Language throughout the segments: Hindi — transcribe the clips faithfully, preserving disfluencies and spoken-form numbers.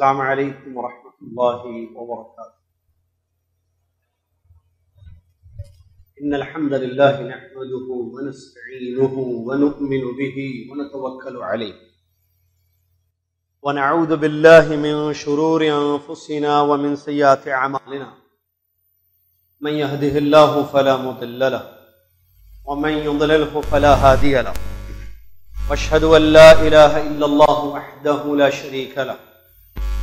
अस्सलामु अलैकुम व रहमतुल्लाहि व बरकातुहू। इन्नल हम्दलिल्लाहि नहमदुहू व नस्तईनुहू व नु'मिनु बिही व नतवक्कलु अलैहि व नऊज़ु बिल्लाहि मिन शुरूरि अंफुसिना व मिन सय्यिआति अअमालिना। मन यहदिहिल्लाहु फला मुदिल्ल लहु व मन युद्लिल्हु फला हादिय लहु। वअशहदु अल्ला इलाहा इल्लल्लाहु वहदहू ला शरीका लहु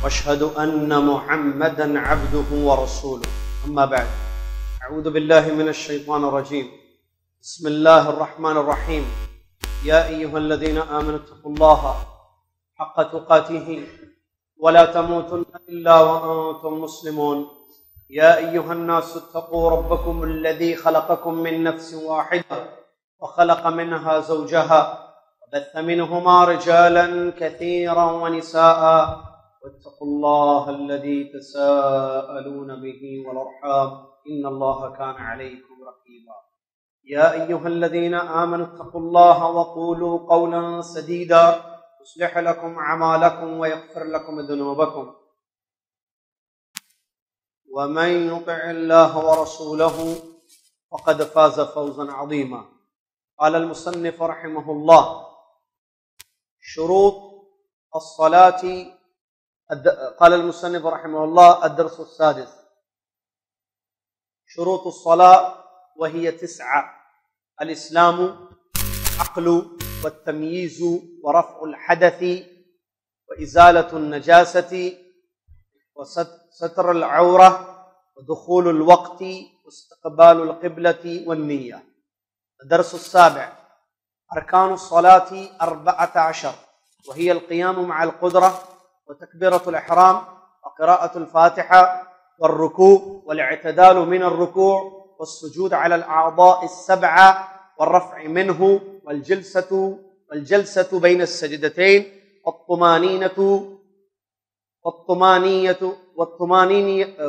वअशहदु अन्ना मुहम्मदन अब्दुहु व रसूलुहु। अम्मा बअद, अऊज़ु बिल्लाहि मिनश शैतानिर रजीम। बिस्मिल्लाहिर रहमानिर रहीम। या अय्युहल्लज़ीना आमनु तक़ुल्लाहा हक़्क़ तुक़ातिही व ला तमूतुन्ना इल्ला व अंतुम मुस्लिमून। या अय्युहन्नासु तक़ू रब्बकुमुल्लज़ी खलक़क़कुम मिन नफ़्सिन वाहिदाह व खलक़ मिनहा ज़ौजहा بث منهما رجالا كثيرا ونساء واتقوا الله الذي تساءلون به والأرحام إن الله كان عليكم رقيبا يا أيها الذين آمنوا اتقوا الله وقولوا قولا سديدا يصلح لكم أعمالكم ويغفر لكم ذنوبكم ومن يطع الله ورسوله فقد فاز فوزا عظيما قال المصنف رحمه الله شروط الصلاة قال المصنف رحمه الله الدرس السادس شروط الصلاة وهي تسعة الإسلام العقل والتمييز ورفع الحدث وإزالة النجاسة وستر العورة ودخول الوقت واستقبال القبلة والنية الدرس السابع أركان الصلاة أربعة عشر وهي القيام مع القدرة وتكبيرة الإحرام وقراءة الفاتحة والركوع والاعتدال من الركوع والسجود على الأعضاء السبعة والرفع منه والجلسة والجلسة بين السجدتين والطمأنينة والطمأنينة والطمأنينة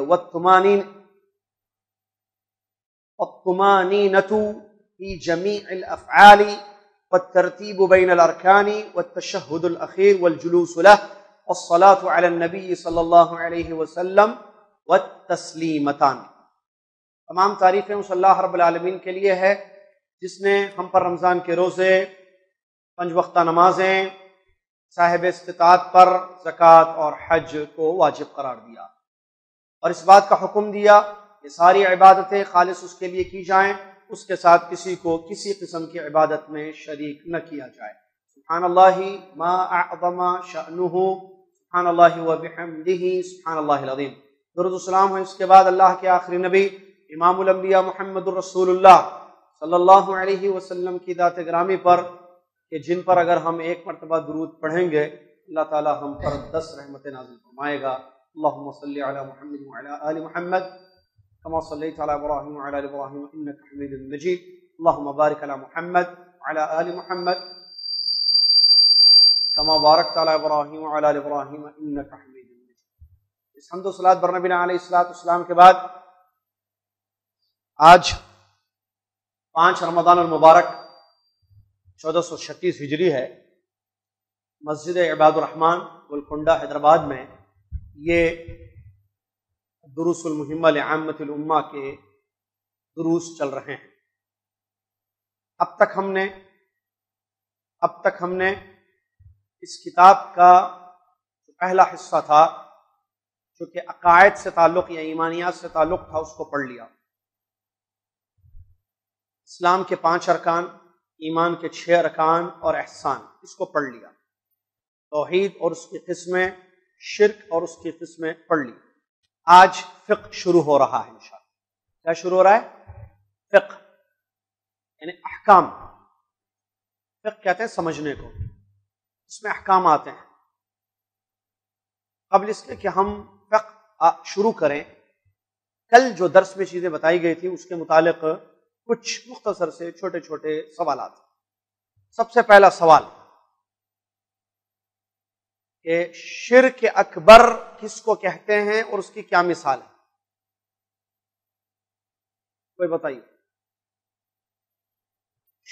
والطمأنينة في جميع الأفعال والترتيب بين الأركان والتشهد الأخير والجلوس له والصلاة على النبي صلى الله عليه وسلم والتسليمتان। तमाम तारीफ़ें उस अल्लाह रब्बुल आलमीन के लिए है जिसने हम पर रमज़ान के रोज़े, पंज वक्ता नमाजें, साहिब इस्तिताअत पर ज़कात और हज को वाजिब करार दिया और इस बात का हुक्म दिया ये सारी इबादतें खालिस उसके लिए की जाएँ, उसके साथ किसी को किसी किस्म की इबादत में शरीक न किया जाए। सुब्हानल्लाहि मा अअज़मा शअनुहु, सुब्हानल्लाहि व बिहम्दिही, सुब्हानल्लाहिल अज़ीम। दुरूद व सलाम है इसके बाद अल्लाह के आखिरी नबी इमामुल अंबिया मुहम्मदुर रसूलुल्लाह सल्लल्लाहु अलैहि वसल्लम की दात गिरामी पर कि जिन पर अगर हम एक मरतबा दुरूद पढ़ेंगे अल्लाह ताला हम पर दस रहमतें नाज़िल फरमाएगा। अल्लाहुम्मा सल्लि अला मुहम्मद व अला आलि मुहम्मद كما صليت على إبراهيم وعلى آل إبراهيم إنك حميد مجيد اللهم بارك على محمد وعلى آل محمد كما باركت على إبراهيم وعلى آل إبراهيم إنك حميد مجيد। इस हम्द और सलात बर नबी अलैहिस्सलाम के बाद आज पाँच रमज़ान मुबारक चौदह सौ छत्तीस हिजरी है। मस्जिद ए इबाद उर रहमान गोलकुंडा हैदराबाद में ये दुरूसुल मुहिम्मा ले आम्मतिल उम्मा के दुरूस चल रहे हैं। अब तक हमने अब तक हमने इस किताब का जो पहला हिस्सा था जो कि अकायद से ताल्लुक़ या ईमानियात से ताल्लुक़ था उसको पढ़ लिया। इस्लाम के पांच अरकान, ईमान के छः अरकान और एहसान, इसको पढ़ लिया। तौहीद और उसकी किस्में, शिर्क और उसकी किस्में पढ़ ली। आज फिक्र शुरू हो रहा है इंशाअल्लाह। क्या शुरू हो रहा है? फिक्र यानी अहकाम। फिक्र कहते हैं समझने को, इसमें अहकाम आते हैं। अब इसके कि हम फिक्र शुरू करें, कल जो दर्स में चीज़ें बताई गई थी उसके मुतालिक कुछ मुख्तसर से छोटे छोटे सवाल आते हैं। सबसे पहला सवाल, शिर्क अकबर किसको कहते हैं और उसकी क्या मिसाल है? कोई बताइए,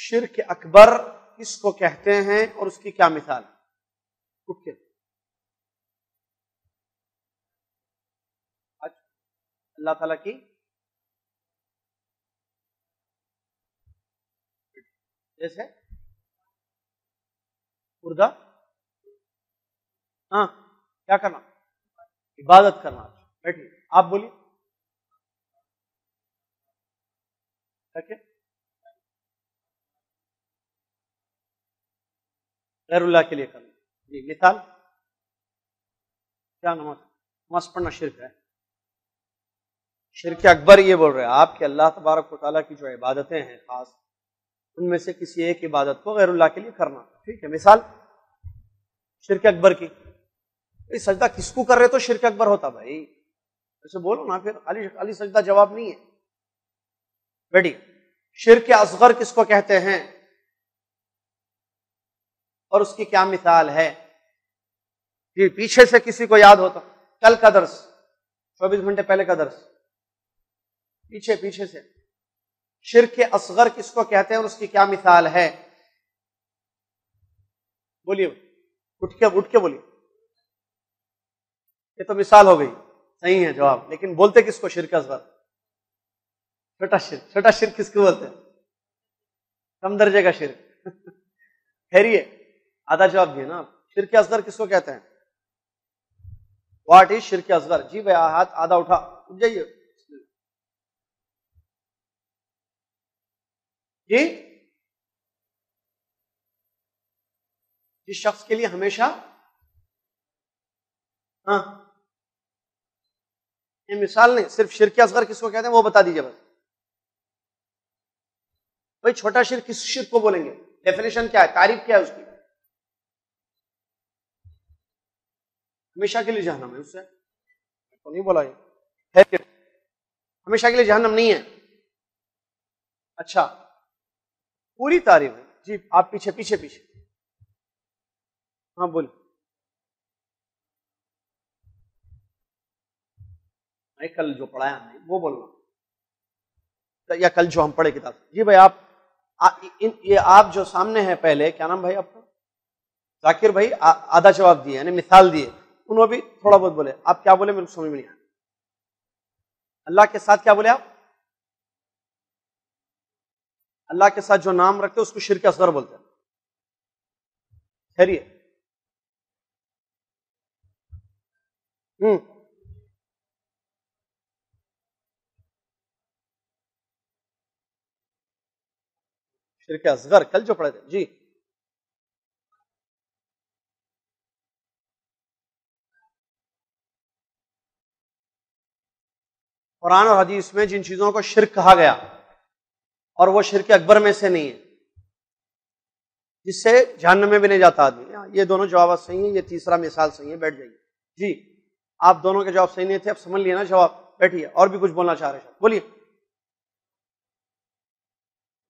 शिर्क अकबर किसको कहते हैं और उसकी क्या मिसाल है? अल्लाह ताला की, जैसे मुर्दा, हाँ क्या करना, इबादत करना। बैठिए, आप बोलिए। गैरुल्लाह के लिए करना जी। मिसाल क्या, नमाज नमाज पढ़ना शिरक है, शिरक अकबर। ये बोल रहे हैं आप कि अल्लाह तबारक व तआला की जो इबादतें हैं खास, उनमें से किसी एक इबादत को गैरुल्लाह के लिए करना, ठीक है। मिसाल शिरक अकबर की, तो सजदा किसको कर रहे तो शिरक अकबर होता भाई, ऐसे बोलो ना, फिर अली अली सजदा जवाब नहीं है। बैठिए, शिरक असगर किसको कहते हैं और उसकी क्या मिसाल है? जी, पीछे से किसी को याद होता, कल का दर्स, चौबीस घंटे पहले का दर्स, पीछे पीछे से शिरक असगर किसको कहते हैं और उसकी क्या मिसाल है? बोलिए, उठ के उठ के बोलिए। ये तो मिसाल हो गई, सही है जवाब, लेकिन बोलते किसको शिरक असगर? छोटा शिरक। छोटा शिरक किसको बोलते हैं? कम दर्जे का शिरक। खैरिए, आधा जवाब दिए ना। शिरक असगर किसको कहते हैं? व्हाट इज शिरक असगर? जी भैया, हाथ आधा उठा, उठ जाइए जी। जिस शख्स के लिए हमेशा, हाँ ये मिसाल नहीं, सिर्फ शिरक असगर किसको कहते हैं वो बता दीजिए बस। भाई छोटा शिरक किस शिरक को बोलेंगे? डेफिनेशन क्या है, तारीफ क्या है उसकी? हमेशा के लिए जहन्नम है, उससे तो नहीं बोला ये, हमेशा के लिए जहन्नम नहीं है। अच्छा, पूरी तारीफ है जी। आप पीछे पीछे पीछे, हाँ बोल। मैं कल जो पढ़ाया हमने वो बोलना, या कल जो हम पढ़े किताब जी भाई। आप आ, इन, ये आप जो सामने हैं, पहले क्या नाम भाई आपका? जाकिर भाई, आ, आधा जवाब दिए, यानी मिसाल दिए। उन्होंने भी थोड़ा बहुत बोले, आप क्या बोले मेरे को समझ में नहीं आया। अल्लाह के साथ क्या बोले आप? अल्लाह के साथ जो नाम रखते उसको शिरक असगर बोलते हैं। खैरिए, हम्म शिरक असगर कल जो पढ़े थे जी। कुरान और हदीस में जिन चीजों को शिरक कहा गया और वो शिरक अकबर में से नहीं है, जिससे जहन्नम में भी नहीं जाता आदमी, ये दोनों जवाब सही है, ये तीसरा मिसाल सही है। बैठ जाइए जी, आप दोनों के जवाब सही नहीं थे, आप समझ लिए ना जवाब। बैठिए, और भी कुछ बोलना चाह रहे हैं, बोलिए।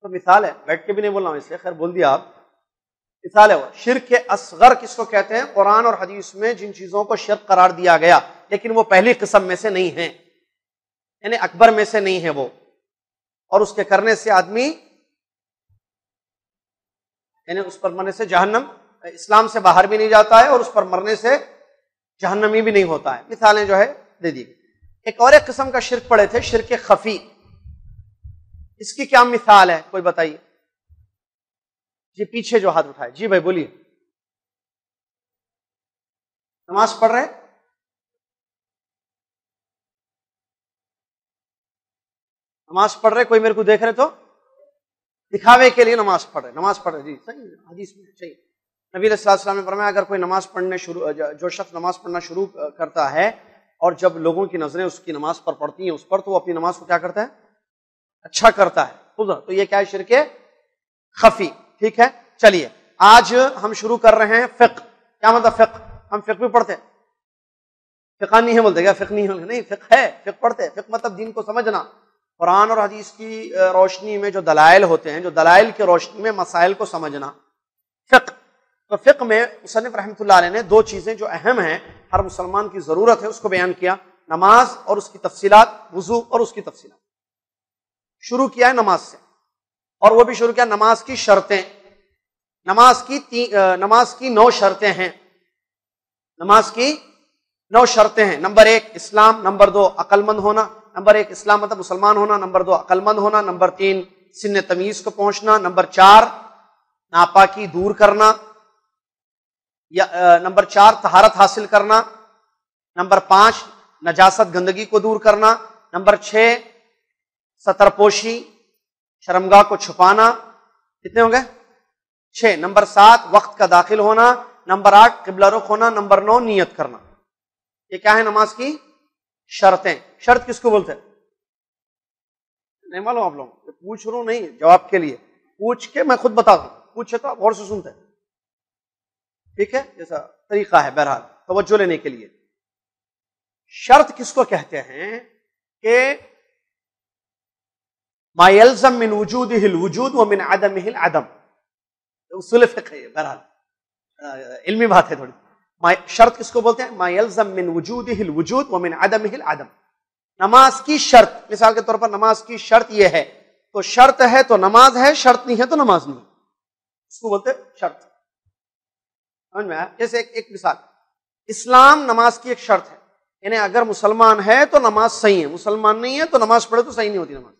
तो मिसाल है, बैठ के भी नहीं बोलना, इसलिए खैर बोल दिया आप। मिसाल है वो शिरक असगर किसको कहते हैं? कुरान और हदीस में जिन चीजों को शिरक करार दिया गया लेकिन वो पहली किस्म में से नहीं है, यानी अकबर में से नहीं है वो, और उसके करने से आदमी, यानी उस पर मरने से जहन्नम, इस्लाम से बाहर भी नहीं जाता है और उस पर मरने से जहन्नमी भी नहीं होता है। मिसालें जो है दे दी। एक और एक किस्म का शिरक पड़े थे, शिरक खफी, इसकी क्या मिसाल है कोई बताइए जी। पीछे जो हाथ उठाए जी भाई, बोलिए। नमाज पढ़ रहे, नमाज पढ़ रहे, कोई मेरे को देख रहे तो दिखावे के लिए नमाज पढ़ रहे, नमाज पढ़ रहे जी, सही है, हदीस में सही। नबी सल्लल्लाहु अलैहि वसल्लम ने फरमाया, अगर कोई नमाज पढ़ने शुरू, जो शख्स नमाज पढ़ना शुरू करता है और जब लोगों की नजरें उसकी नमाज पर पड़ती हैं उस पर, तो वो अपनी नमाज को क्या करता है? अच्छा करता है। तो ये क्या है? शिरक खफी, ठीक है। चलिए, आज हम शुरू कर रहे हैं फिक्ह। क्या मतलब फिक्ह? हम फिक्ह भी पढ़ते हैं, फिक्ह नहीं है बोलते क्या? फिक्ह नहीं है, नहीं फिक्ह है, फिक्ह पढ़ते हैं। फिक्ह मतलब दीन को समझना, कुरान और हदीस की रोशनी में जो दलाइल होते हैं, जो दलाइल की रोशनी में मसाइल को समझना, फिक्ह। तो फिक्ह में मुसन्निफ रहमतुल्लाह अलैह ने दो चीज़ें जो अहम हैं, हर मुसलमान की ज़रूरत है, उसको बयान किया। नमाज और उसकी तफसीलात, वुज़ू और उसकी तफसीलात। शुरू किया है नमाज से, और वो भी शुरू किया नमाज की शर्तें। नमाज की नमाज की नौ शर्तें हैं, नमाज की नौ शर्तें हैं। नंबर एक इस्लाम, नंबर दो अक्लमंद होना, नंबर एक इस्लाम मतलब मुसलमान होना, नंबर दो अक्लमंद होना, नंबर तीन सिन्न तमीज़ को पहुंचना, नंबर चार नापाकी दूर करना या नंबर चार तहारत हासिल करना, नंबर पाँच नजासत गंदगी को दूर करना, नंबर छः सतरपोशी शर्मगाह को छुपाना, कितने होंगे छः, नंबर सात वक्त का दाखिल होना, नंबर आठ क़िबला रुख होना, नंबर नौ नियत करना। ये क्या है नमाज की शर्तें। शर्त किसको बोलते हैं नहीं मालूम आप लोग, पूछ रो नहीं जवाब के लिए, पूछ के मैं खुद बता दूं, पूछे तो आप गौर से सुनते हैं, ठीक है, जैसा तरीका है बहरहाल तवज्जो लेने के लिए। शर्त किसको कहते हैं कि मा यल्ज़म मिन वजूदिहिल वजूद व मिन अदमिहिल अदम, उसूल फ़िक़्ह है बहरहाल, इल्मी बात है थोड़ी। शर्त किसको बोलते हैं मा यल्ज़म मिन वजूदिहिल वजूद व मिन अदमिहिल अदम। नमाज की शर्त, मिसाल के तौर पर नमाज की शर्त यह है, तो शर्त है तो नमाज है, शर्त नहीं है तो नमाज नहीं, इसको बोलते हैं शर्त। समझ में आया? जैसे एक, एक मिसाल, इस्लाम नमाज की एक शर्त है, यानी अगर मुसलमान है तो नमाज सही है, मुसलमान नहीं है तो नमाज पढ़े तो सही नहीं होती नमाज,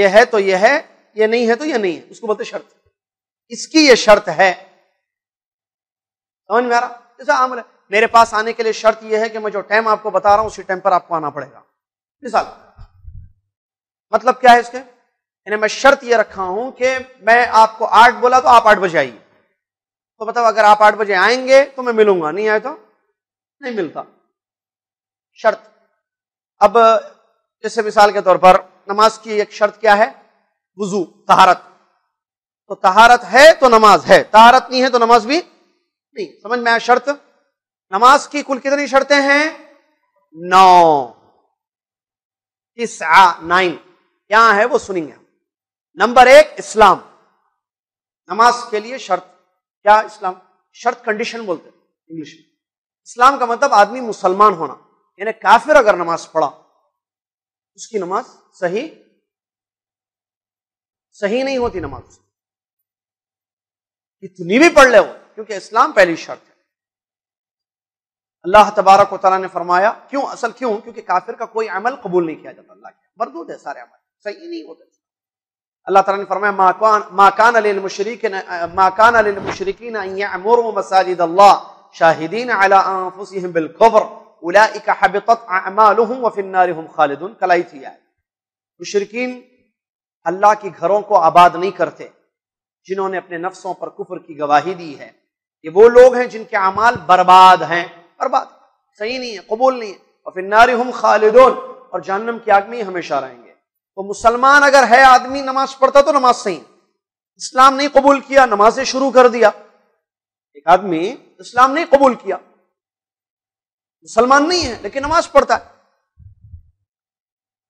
यह है तो यह है, यह नहीं है तो यह नहीं है, उसको बोलते शर्त। इसकी यह शर्त है, समझ में आ रहा? जैसा आमल है, मेरे पास आने के लिए शर्त यह है कि मैं जो टाइम आपको बता रहा हूं उसी टाइम पर आपको आना पड़ेगा, मिसाल। मतलब क्या है इसके, यानी मैं शर्त यह रखा हूं कि मैं आपको आठ बोला तो आप आठ बजे आइए, तो बताओ अगर आप आठ बजे आएंगे तो मैं मिलूंगा, नहीं आए तो नहीं मिलता, शर्त। अब जैसे मिसाल के तौर पर नमाज की एक शर्त क्या है वुजू, तहारत, तो तहारत है तो नमाज है, तहारत नहीं है तो नमाज भी नहीं। समझ में आया? शर्त नमाज की कुल कितनी शर्तें हैं नौ, इस नाइन यहां है वो सुनेंगे। नंबर एक इस्लाम, नमाज के लिए शर्त क्या इस्लाम, शर्त कंडीशन बोलते हैं इंग्लिश में। इस्लाम का मतलब आदमी मुसलमान होना, यानी काफिर अगर नमाज पढ़ा उसकी नमाज सही सही नहीं होती नमाज, इतनी भी पढ़ ले वो, क्योंकि इस्लाम पहली शर्त है। अल्लाह तबारक व तआला ने फरमाया क्यों, असल क्यों, क्योंकि काफिर का कोई अमल कबूल नहीं किया जाता, अल्लाह के मरदूद है सारे अमल, सही नहीं होते। अल्लाह तआला ने फरमाया मा कान मा कान लिल मुशरिकिन मा कान लिल मुशरिकिन अन यअमुरु मसाजिद अल्लाह शाहिदीन अला अनफुसिहिम बिल कुफ्र उलाइका हबितत अमालुहुम व फिन नारि हुम खालिदून। कलाई थी आयत, मुशरिकिन अल्लाह के घरों को आबाद नहीं करते जिन्होंने अपने नफ्सों पर कुफ्र की गवाही दी है, ये वो लोग हैं जिनके अमाल बर्बाद हैं, बर्बाद सही नहीं है, कबूल नहीं है, और फिर नारी हम खालिदून, और जहन्नम की आग में हमेशा रहेंगे। तो मुसलमान अगर है आदमी नमाज पढ़ता तो नमाज सही, इस्लाम नहीं कबूल किया नमाजें शुरू कर दिया, एक आदमी इस्लाम नहीं कबूल किया मुसलमान नहीं है लेकिन नमाज पढ़ता है,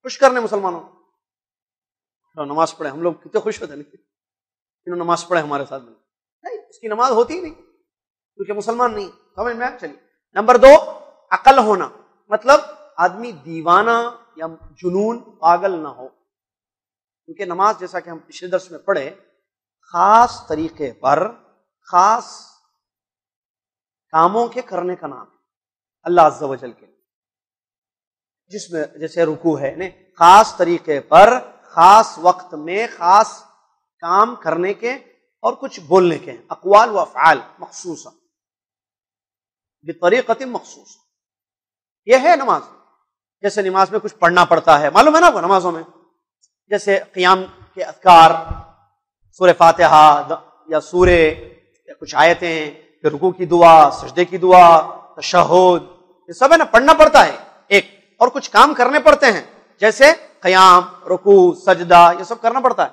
खुश करने मुसलमानों तो नमाज पढ़े, हम लोग कितने खुश होते हैं नमाज पढ़े हमारे साथ में, नहीं उसकी नमाज होती ही नहीं क्योंकि मुसलमान नहीं। समझ में? चलिए नंबर दो अकल होना, मतलब आदमी दीवाना या जुनून पागल ना हो, क्योंकि नमाज जैसा कि हम पिछले दर्स में पढ़े खास तरीके पर खास कामों के करने का नाम है अल्लाह अज़्ज़ा वजल के, जिसमें जैसे रुकू है ने खास तरीके पर खास वक्त में खास काम करने के और कुछ बोलने के हैं, अक़वाल व अफ़आल मख़सूसा बितरीक़तिन मख़सूसा, यह है नमाज। जैसे नमाज में कुछ पढ़ना पड़ता है, मालूम है ना वो नमाजों में, जैसे क़ियाम के अज़कार सूरह फातिहा या सूरह या कुछ आयतें, फिर रुकू की दुआ, सजदे की दुआ, तशहुद, ये सब है ना पढ़ना पड़ता है एक, और कुछ काम करने पड़ते हैं जैसे क़ियाम, रुकू, सजदा, ये सब करना पड़ता है।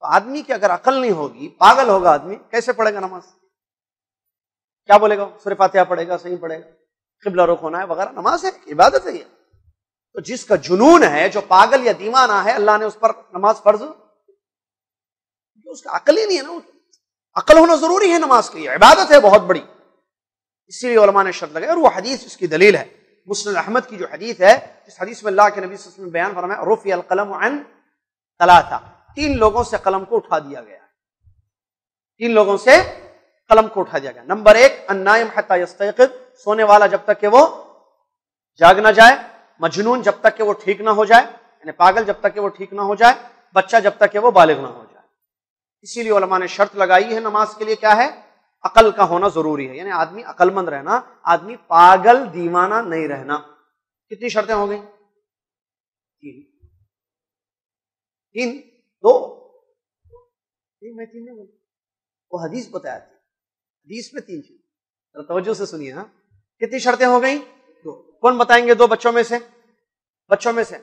तो आदमी की अगर अकल नहीं होगी पागल होगा आदमी, कैसे पढ़ेगा नमाज, क्या बोलेगा सूरह फातिहा पढ़ेगा सही पढ़ेगा, क़िबला रुख होना है वगैरह, नमाज है इबादत है ये। तो जिसका जुनून है जो पागल या दीवाना है अल्लाह ने उस पर नमाज फर्ज, उसका अकल ही नहीं है ना, अकल होना जरूरी है नमाज के लिए, इबादत है बहुत बड़ी, इसीलिए उलमा ने शर्त लगाई, और वो हदीस इसकी दलील है मुस्नद अहमद की जो हदीस है, जिस हदीस में अल्लाह के नबी ने बयान फरमाया रुफ़िअल क़लम अन सलासा, तीन लोगों से कलम को उठा दिया गया है, तीन लोगों से कलम को उठा दिया गया। नंबर एक अन्नाइम हत्ता यस्तयक़िज़, सोने वाला जब तक के वो जाग ना जाए, मजनून जब तक के वो ठीक ना हो जाए, यानी पागल जब तक के वो ठीक ना हो जाए, बच्चा जब तक के वो बालिग ना हो जाए। इसीलिए उलमा ने शर्त लगाई है नमाज के लिए, क्या है, अकल का होना जरूरी है, यानी आदमी अकलमंद रहना, आदमी पागल दीवाना नहीं रहना। कितनी शर्तें हो गई? तीन। तीन दो तीन मैं तीन नहीं बोला, वो हदीस बताया था, हदीस में तीन चीज। तवज्जो से सुनिए, हाँ, कितनी शर्तें हो गई? दो। कौन बताएंगे दो बच्चों में से? बच्चों में से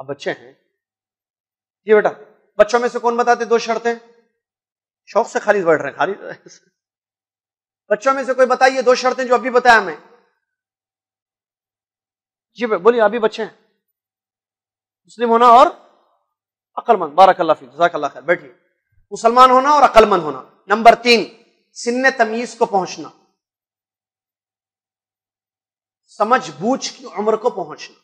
अब बच्चे हैं जी बेटा, बच्चों में से कौन बताते दो शर्तें? शौक से खारिज बैठ रहे हैं, खारिज। बच्चों में से कोई बताइए दो शर्तें जो अभी बताया मैं जी, बोलिए। अभी बच्चे हैं, मुस्लिम होना और अक्लमंद। बारकल्ला फी, जज़ाकल्ला खैर, बैठिए। मुसलमान होना और अक्लमंद होना। नंबर तीन, सिन्ने तमीज को पहुंचना, समझ बूझ की उम्र को पहुंचना,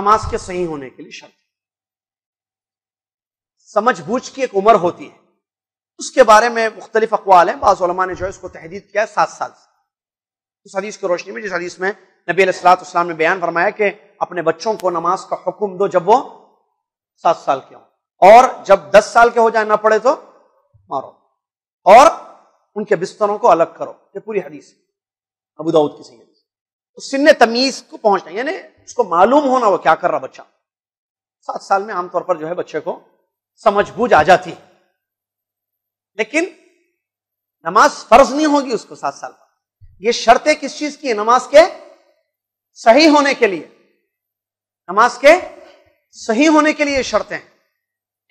नमाज के सही होने के लिए शर्त। समझ बूझ की एक उम्र होती है, उसके बारे में मुख्तलिफ अकवाल हैं। बाज़ उलमा ने जो है इसको तहदीद किया है सात साल से, उस हदीस की रोशनी में जिस हदीस में नबी अलैहिस्सलातु वस्सलाम ने बयान फरमाया कि अपने बच्चों को नमाज का हुक्म दो जब वो सात साल के हों, और जब दस साल के हो जाए ना पड़े तो मारो, और उनके बिस्तरों को अलग करो। ये पूरी हदीस है, अबू दाऊद की सही हदीस। तो सिन्ने तमीज को पहुंचना, यानी उसको मालूम होना वो क्या कर रहा बच्चा। सात साल में आमतौर पर जो है बच्चे को समझ बूझ आ जाती है, लेकिन नमाज फर्ज नहीं होगी उसको सात साल पर। यह शर्तें किस चीज की है? नमाज के सही होने के लिए, नमाज के सही होने के लिए शर्तें हैं।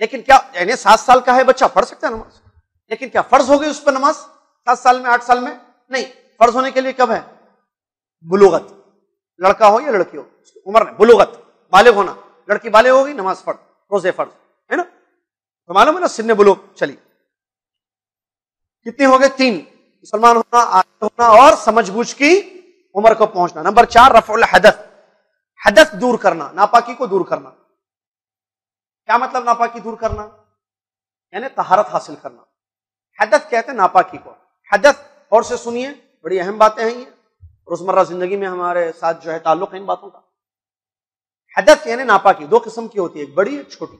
लेकिन क्या, यानी सात साल का है बच्चा, पढ़ सकता है नमाज, लेकिन क्या फर्ज हो गई उस पर नमाज सात साल में, आठ साल में? नहीं, फर्ज होने के लिए कब है? बुलूगत, लड़का हो या लड़की हो, उम्र नहीं, बुलूगत, बालिग होना। लड़की बालिग होगी, नमाज फर्ज, रोजे फर्ज, है ना? तो मालूम है ना, सिन्ने बुलूग। चलिए, कितने हो गए? तीन, मुसलमान होना, आदि होना, और समझ बूझ की उम्र को पहुंचना। नंबर चार, रफ़ुल हदथ, हदस दूर करना, नापाकी को दूर करना। क्या मतलब नापाकी दूर करना? यानी तहारत हासिल करना। हदस कहते हैं नापाकी को। हदस, और से सुनिए, बड़ी अहम बातें हैं ये, रोजमर्रा जिंदगी में हमारे साथ जो है ताल्लुक है इन बातों का। हदस यानी नापाकी दो किस्म की होती है, एक बड़ी एक छोटी।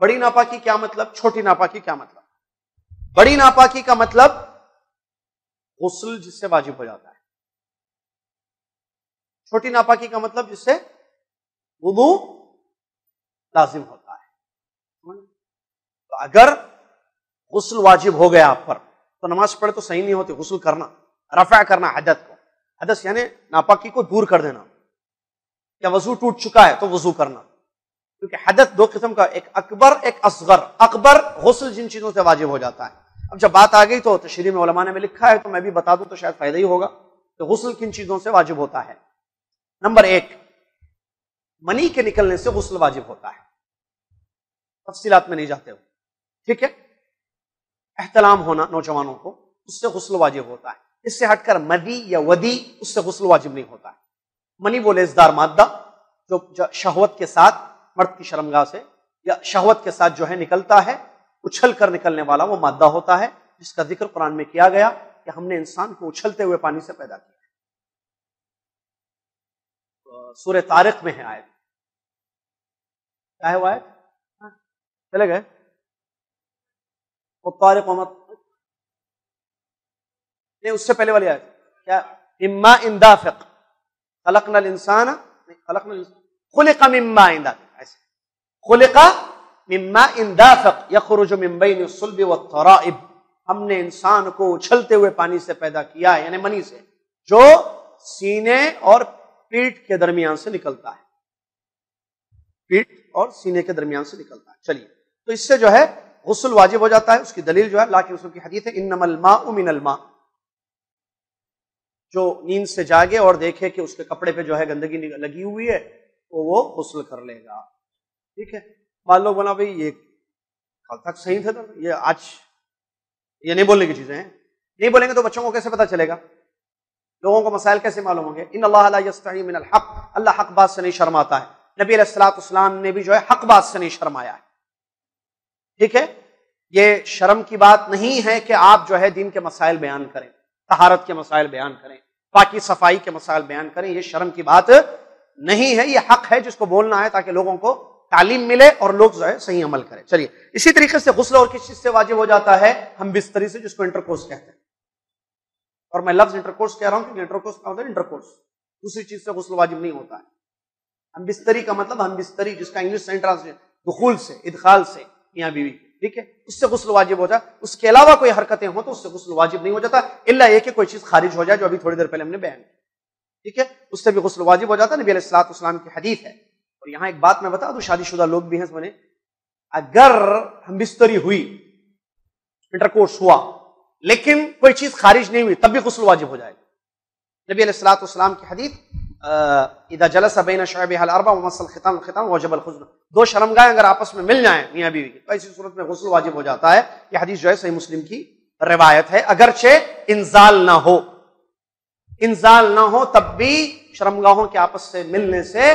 बड़ी नापाकी क्या मतलब, छोटी नापाकी क्या मतलब? बड़ी नापाकी का मतलब गुस्ल जिससे वाजिब हो जाता है। छोटी नापाकी का मतलब जिससे वुदू लाजिम होता है। तो अगर गुस्ल वाजिब हो गया आप पर, तो नमाज पढ़े तो सही नहीं होती। गुस्ल करना, रफा करना हदत को, हदस यानी नापाकी को दूर कर देना। क्या वजू टूट चुका है तो वजू करना, क्योंकि हदत दो किस्म का, एक अकबर एक असगर। अकबर गुस्ल जिन चीजों से वाजिब हो जाता है। अब जब बात आ गई तो तशरीह में उलमा ने में लिखा है, तो मैं भी बता दूं तो शायद फायदा ही होगा। तो गुस्ल किन चीजों से वाजिब होता है? नंबर एक, मनी के निकलने से गुस्ल वाजिब होता है। तफसीलात में नहीं जाते हो, ठीक है। एहतलाम होना नौजवानों को, उससे गुस्ल वाजिब होता है। इससे हटकर मदी या वदी, उससे गुस्ल वाजिब नहीं होता है। मनी वो लेजदार मादा जो शहवत के साथ मर्द की शर्मगाह से या शहवत के साथ जो है निकलता है, उछल कर निकलने वाला वो मादा होता है, जिसका जिक्र कुरान में किया गया कि हमने इंसान को उछलते हुए पानी से पैदा किया। सूरह तारिक में है आयत, क्या है वो आयत? चले गए तारिक नहीं, उससे पहले वाली आयत क्या? इम्मा इंदाफिक खलकनल इंसान, खलकनल खुलिका मिम्मा इंदाफिक, ऐसे खुलिका मिम्मा इंदाफिक यखरुजु मिन बैन सुल्बि वत्तराइब, हमने इंसान को उछलते हुए पानी से पैदा किया है, यानी मनी से जो सीने और पीठ के दरमियान से निकलता है, पीठ और सीने के दरमियान से निकलता है। चलिए, तो इससे जो है गुस्ल वाजिब हो जाता है। उसकी दलील जो है अल्लाह के रसूल की हदीस है, इन्नमल माउ मिनल मा, जो नींद से जागे और देखे कि उसके कपड़े पे जो है गंदगी लगी हुई है, तो वो गुस्ल कर लेगा, ठीक है। बाद लोग बोला भाई ये कल तक सही था, था ये आज, ये नहीं बोलने की चीजें हैं। नहीं बोलेंगे तो बच्चों को कैसे पता चलेगा, लोगों को मसाइल कैसे मालूम होंगे? इन अल्लाह ला यस्तही मिनल हक, अल्लाह हक बात से नहीं शर्माता है। नबी अलैहि सल्लल्लाहु अलैहि वसल्लम ने भी जो है हक बात से नहीं शर्माया है, ठीक है। ये शर्म की बात नहीं है कि आप जो है दीन के मसाइल बयान करें, तहारत के मसाइल बयान करें, पाकी सफाई के मसाइल बयान करें, ये शर्म की बात नहीं है, ये हक है जिसको बोलना है ताकि लोगों को तालीम मिले और लोग जो है सही अमल करें। चलिए, इसी तरीके से गुस्ल और किस चीज से वाजिब हो जाता है? हम बिस्तरी से, जिसको इंटरकोर्स कहते हैं, और मैं लफ्ज इंटरकोर्स कह रहा हूं क्योंकि इंटरकोर्स का होता है इंटरकोर्स, दूसरी चीज से गुस्ल वाजिब नहीं होता है। हम बिस्तरी का मतलब हम बिस्तरी जिसका इंग्लिश से ट्रांसलेट दुखूल से, इदखाल से, मियां बीवी, ठीक है, उससे गुस्ल वाजिब हो जाए। उसके अलावा कोई हरकतें हो तो उससे गुस्ल वाजिब नहीं हो जाता, इल्ला ये कि कोई चीज खारिज हो जाए जो अभी थोड़ी देर पहले हमने बयान किया, ठीक है, उससे भी गुस्ल वाजिब हो जाता है। नबी अलैहिस्सलातु वस्सलाम की हदीस है। और यहाँ एक बात मैं बता दूं, शादीशुदा लोग भी हैं समझे, अगर हम बिस्तरी हुई, इंटरकोर्स हुआ, लेकिन कोई चीज खारिज नहीं हुई, तब भी गुस्ल वाजिब हो जाएगा। नबी अलैहिस्सलातु वस्सलाम की हदीस, इदा जलसा बैन शुअबिहा अल-अरबा व मसल खिताम खिताम वजब अल-खुज़्न, दो शर्मगाहें अगर आपस में मिल जाएं मियां बीवी की, तो ऐसी सूरत में गुस्ल वाजिब हो जाता है। यह हदीस जो है सही मुस्लिम की रिवायत है। अगरचे इंजाल ना हो, इंजाल ना हो, तब भी शर्मगाहों के आपस से मिलने से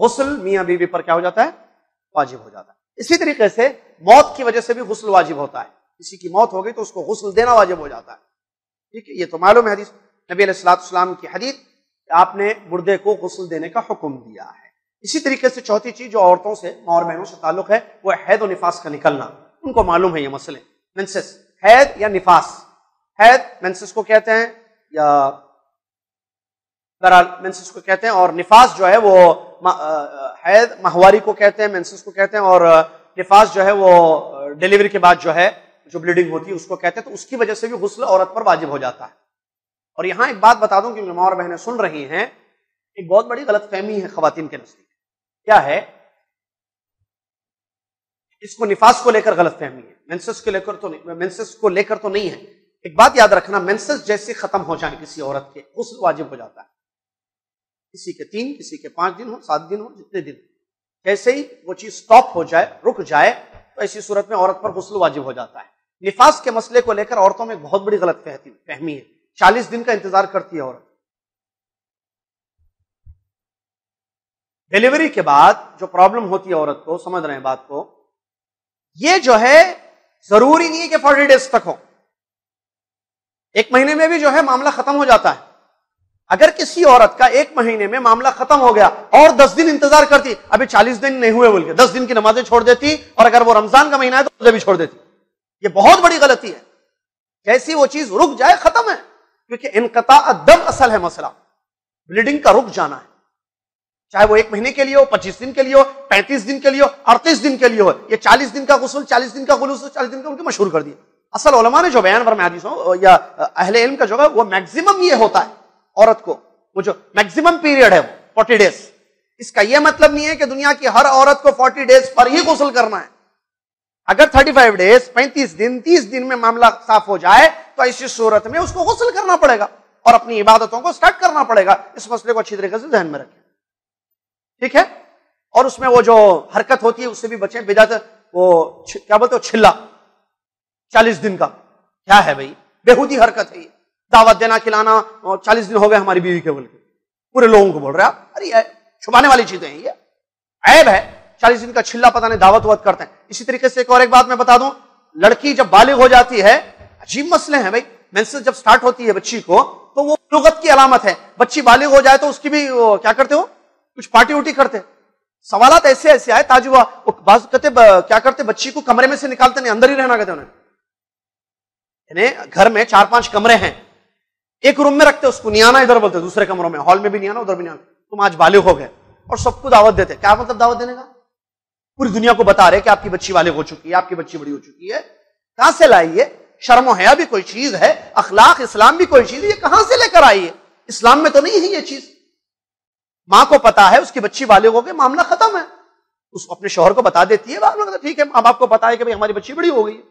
गुस्ल मियां बीवी पर क्या हो जाता है? वाजिब हो जाता है। इसी तरीके से मौत की वजह से भी गुस्ल वाजिब होता है। किसी की मौत हो गई तो उसको गुस्ल देना वाजिब हो जाता है, ठीक है, ये तो मालूम है हदीस। नबी अलैहिस्सलातु वस्सलाम की हदीस, आपने मुर्दे को गुस्ल देने का हुक्म दिया है। इसी तरीके से चौथी चीज जो औरतों से, माँ और बहनों से ताल्लुक है, वो हैद और निफास का निकलना। उनको मालूम है ये मसले, मेंसेस, हैद या निफास, हैद मेंसेस को कहते हैं, या बहरहाल मेंसेस को कहते हैं, और निफास जो है वो हैद माहवारी को कहते हैं, मेंसेस को कहते हैं, और निफास जो है वो डिलीवरी के बाद जो है जो ब्लीडिंग होती है उसको कहते हैं। तो उसकी वजह से भी गुस्ल औरत पर वाजिब हो जाता है। और यहाँ एक बात बता दूं कि माँ और बहनें सुन रही हैं, एक बहुत बड़ी गलतफहमी है खवातीन के नजदीक। क्या है? इसको निफास को लेकर गलतफहमी है, मेंसेस को लेकर तो नहीं, मेंसेस को लेकर तो नहीं है। एक बात याद रखना, मेंसेस जैसे खत्म हो जाए किसी औरत के, गुस्ल वाजिब हो जाता है। किसी के तीन, किसी के पांच दिन हो, सात दिन हो, जितने दिन, जैसे ही वो चीज स्टॉप हो जाए, रुक जाए, तो ऐसी सूरत में औरत पर गुस्ल वाजिब हो जाता है। निफास के मसले को लेकर औरतों में बहुत बड़ी गलतफहमी है। चालीस दिन का इंतजार करती है औरत, डिलीवरी के बाद जो प्रॉब्लम होती है औरत को, समझ रहे हैं बात को, ये जो है जरूरी नहीं है कि फोर्टी डेज तक हो, एक महीने में भी जो है मामला खत्म हो जाता है। अगर किसी औरत का एक महीने में मामला खत्म हो गया और दस दिन इंतजार करती, अभी चालीस दिन नहीं हुए बोल के दस दिन की नमाजें छोड़ देती, और अगर वो रमजान का महीना है तो उसे भी छोड़ देती, ये बहुत बड़ी गलती है। जैसी वो चीज रुक जाए खत्म है, क्योंकि इनकता अदम असल है मसला, ब्लीडिंग का रुक जाना है, चाहे वो एक महीने के लिए हो, पच्चीस दिन के लिए हो, पैंतीस दिन के लिए हो, अड़तीस दिन के लिए हो। ये चालीस दिन का गुस्ल, चालीस दिन का गुलूस, चालीस दिन का उनके मशहूर कर दिया। असल उलमा ने जो बयान पर महदीस हो या अहले इल्म का जो है वो मैक्सिमम ये होता है, औरत को वो जो मैक्सिमम पीरियड है वो फोर्टी डेज। इसका यह मतलब नहीं है कि दुनिया की हर औरत को फोर्टी डेज पर ही गुस्ल करना है। अगर पैंतीस डेज, पैंतीस दिन, तीस दिन में मामला साफ हो जाए तो ऐसी सूरत में उसको गुस्ल करना पड़ेगा और अपनी इबादतों को स्टार्ट करना पड़ेगा। इस मसले को अच्छी तरीके से ध्यान में रखें, ठीक है। और उसमें वो जो हरकत होती है उससे भी बचें, बिदात, वो क्या बोलते हो, छिल्ला, चालीस दिन का क्या है भाई, बेहूदी हरकत है ये। दावत देना, खिलाना, और चालीस दिन हो गए हमारी बीवी के बोल के, पूरे लोगों को बोल रहे आप, अरे छुपाने वाली चीजें हैं, ये ऐब है। चालीस दिन का छिल्ला, पता नहीं दावत वावत करते हैं। इसी तरीके से एक और एक बात मैं बता दूं, लड़की जब बालिग हो जाती है, अजीब मसले हैं भाई, मेंसेस जब स्टार्ट होती है बच्ची को, तो वो बुलुगत की अलामत है। बच्ची बालिग हो जाए तो उसकी भी क्या करते हो, कुछ पार्टी उटी करते। सवालात ऐसे ऐसे आए, ताजुबा, बाज कहते क्या करते, बच्ची को कमरे में से निकालते नहीं, अंदर ही रहना कहते उन्हें। घर में चार पांच कमरे हैं, एक रूम में रखते उसको, नहीं आना इधर बोलते, दूसरे कमरों में, हॉल में भी नहीं आना, उधर भी नहीं आना, तुम आज बालिग हो गए। और सबको दावत देते। क्या मतलब दावत देने का? पूरी दुनिया को बता रहे कि आपकी बच्ची वाले हो चुकी है, आपकी बच्ची बड़ी हो चुकी है। कहां से लाई है? शर्म और हया भी कोई चीज है, अखलाक इस्लाम भी कोई चीज है, ये कहां से लेकर आई है? इस्लाम में तो नहीं है ये चीज। माँ को पता है उसकी बच्ची वाले हो गए, मामला खत्म है, उसको अपने शोहर को बता देती है, ठीक है, माँ बाप को पता है कि भाई हमारी बच्ची बड़ी हो गई है।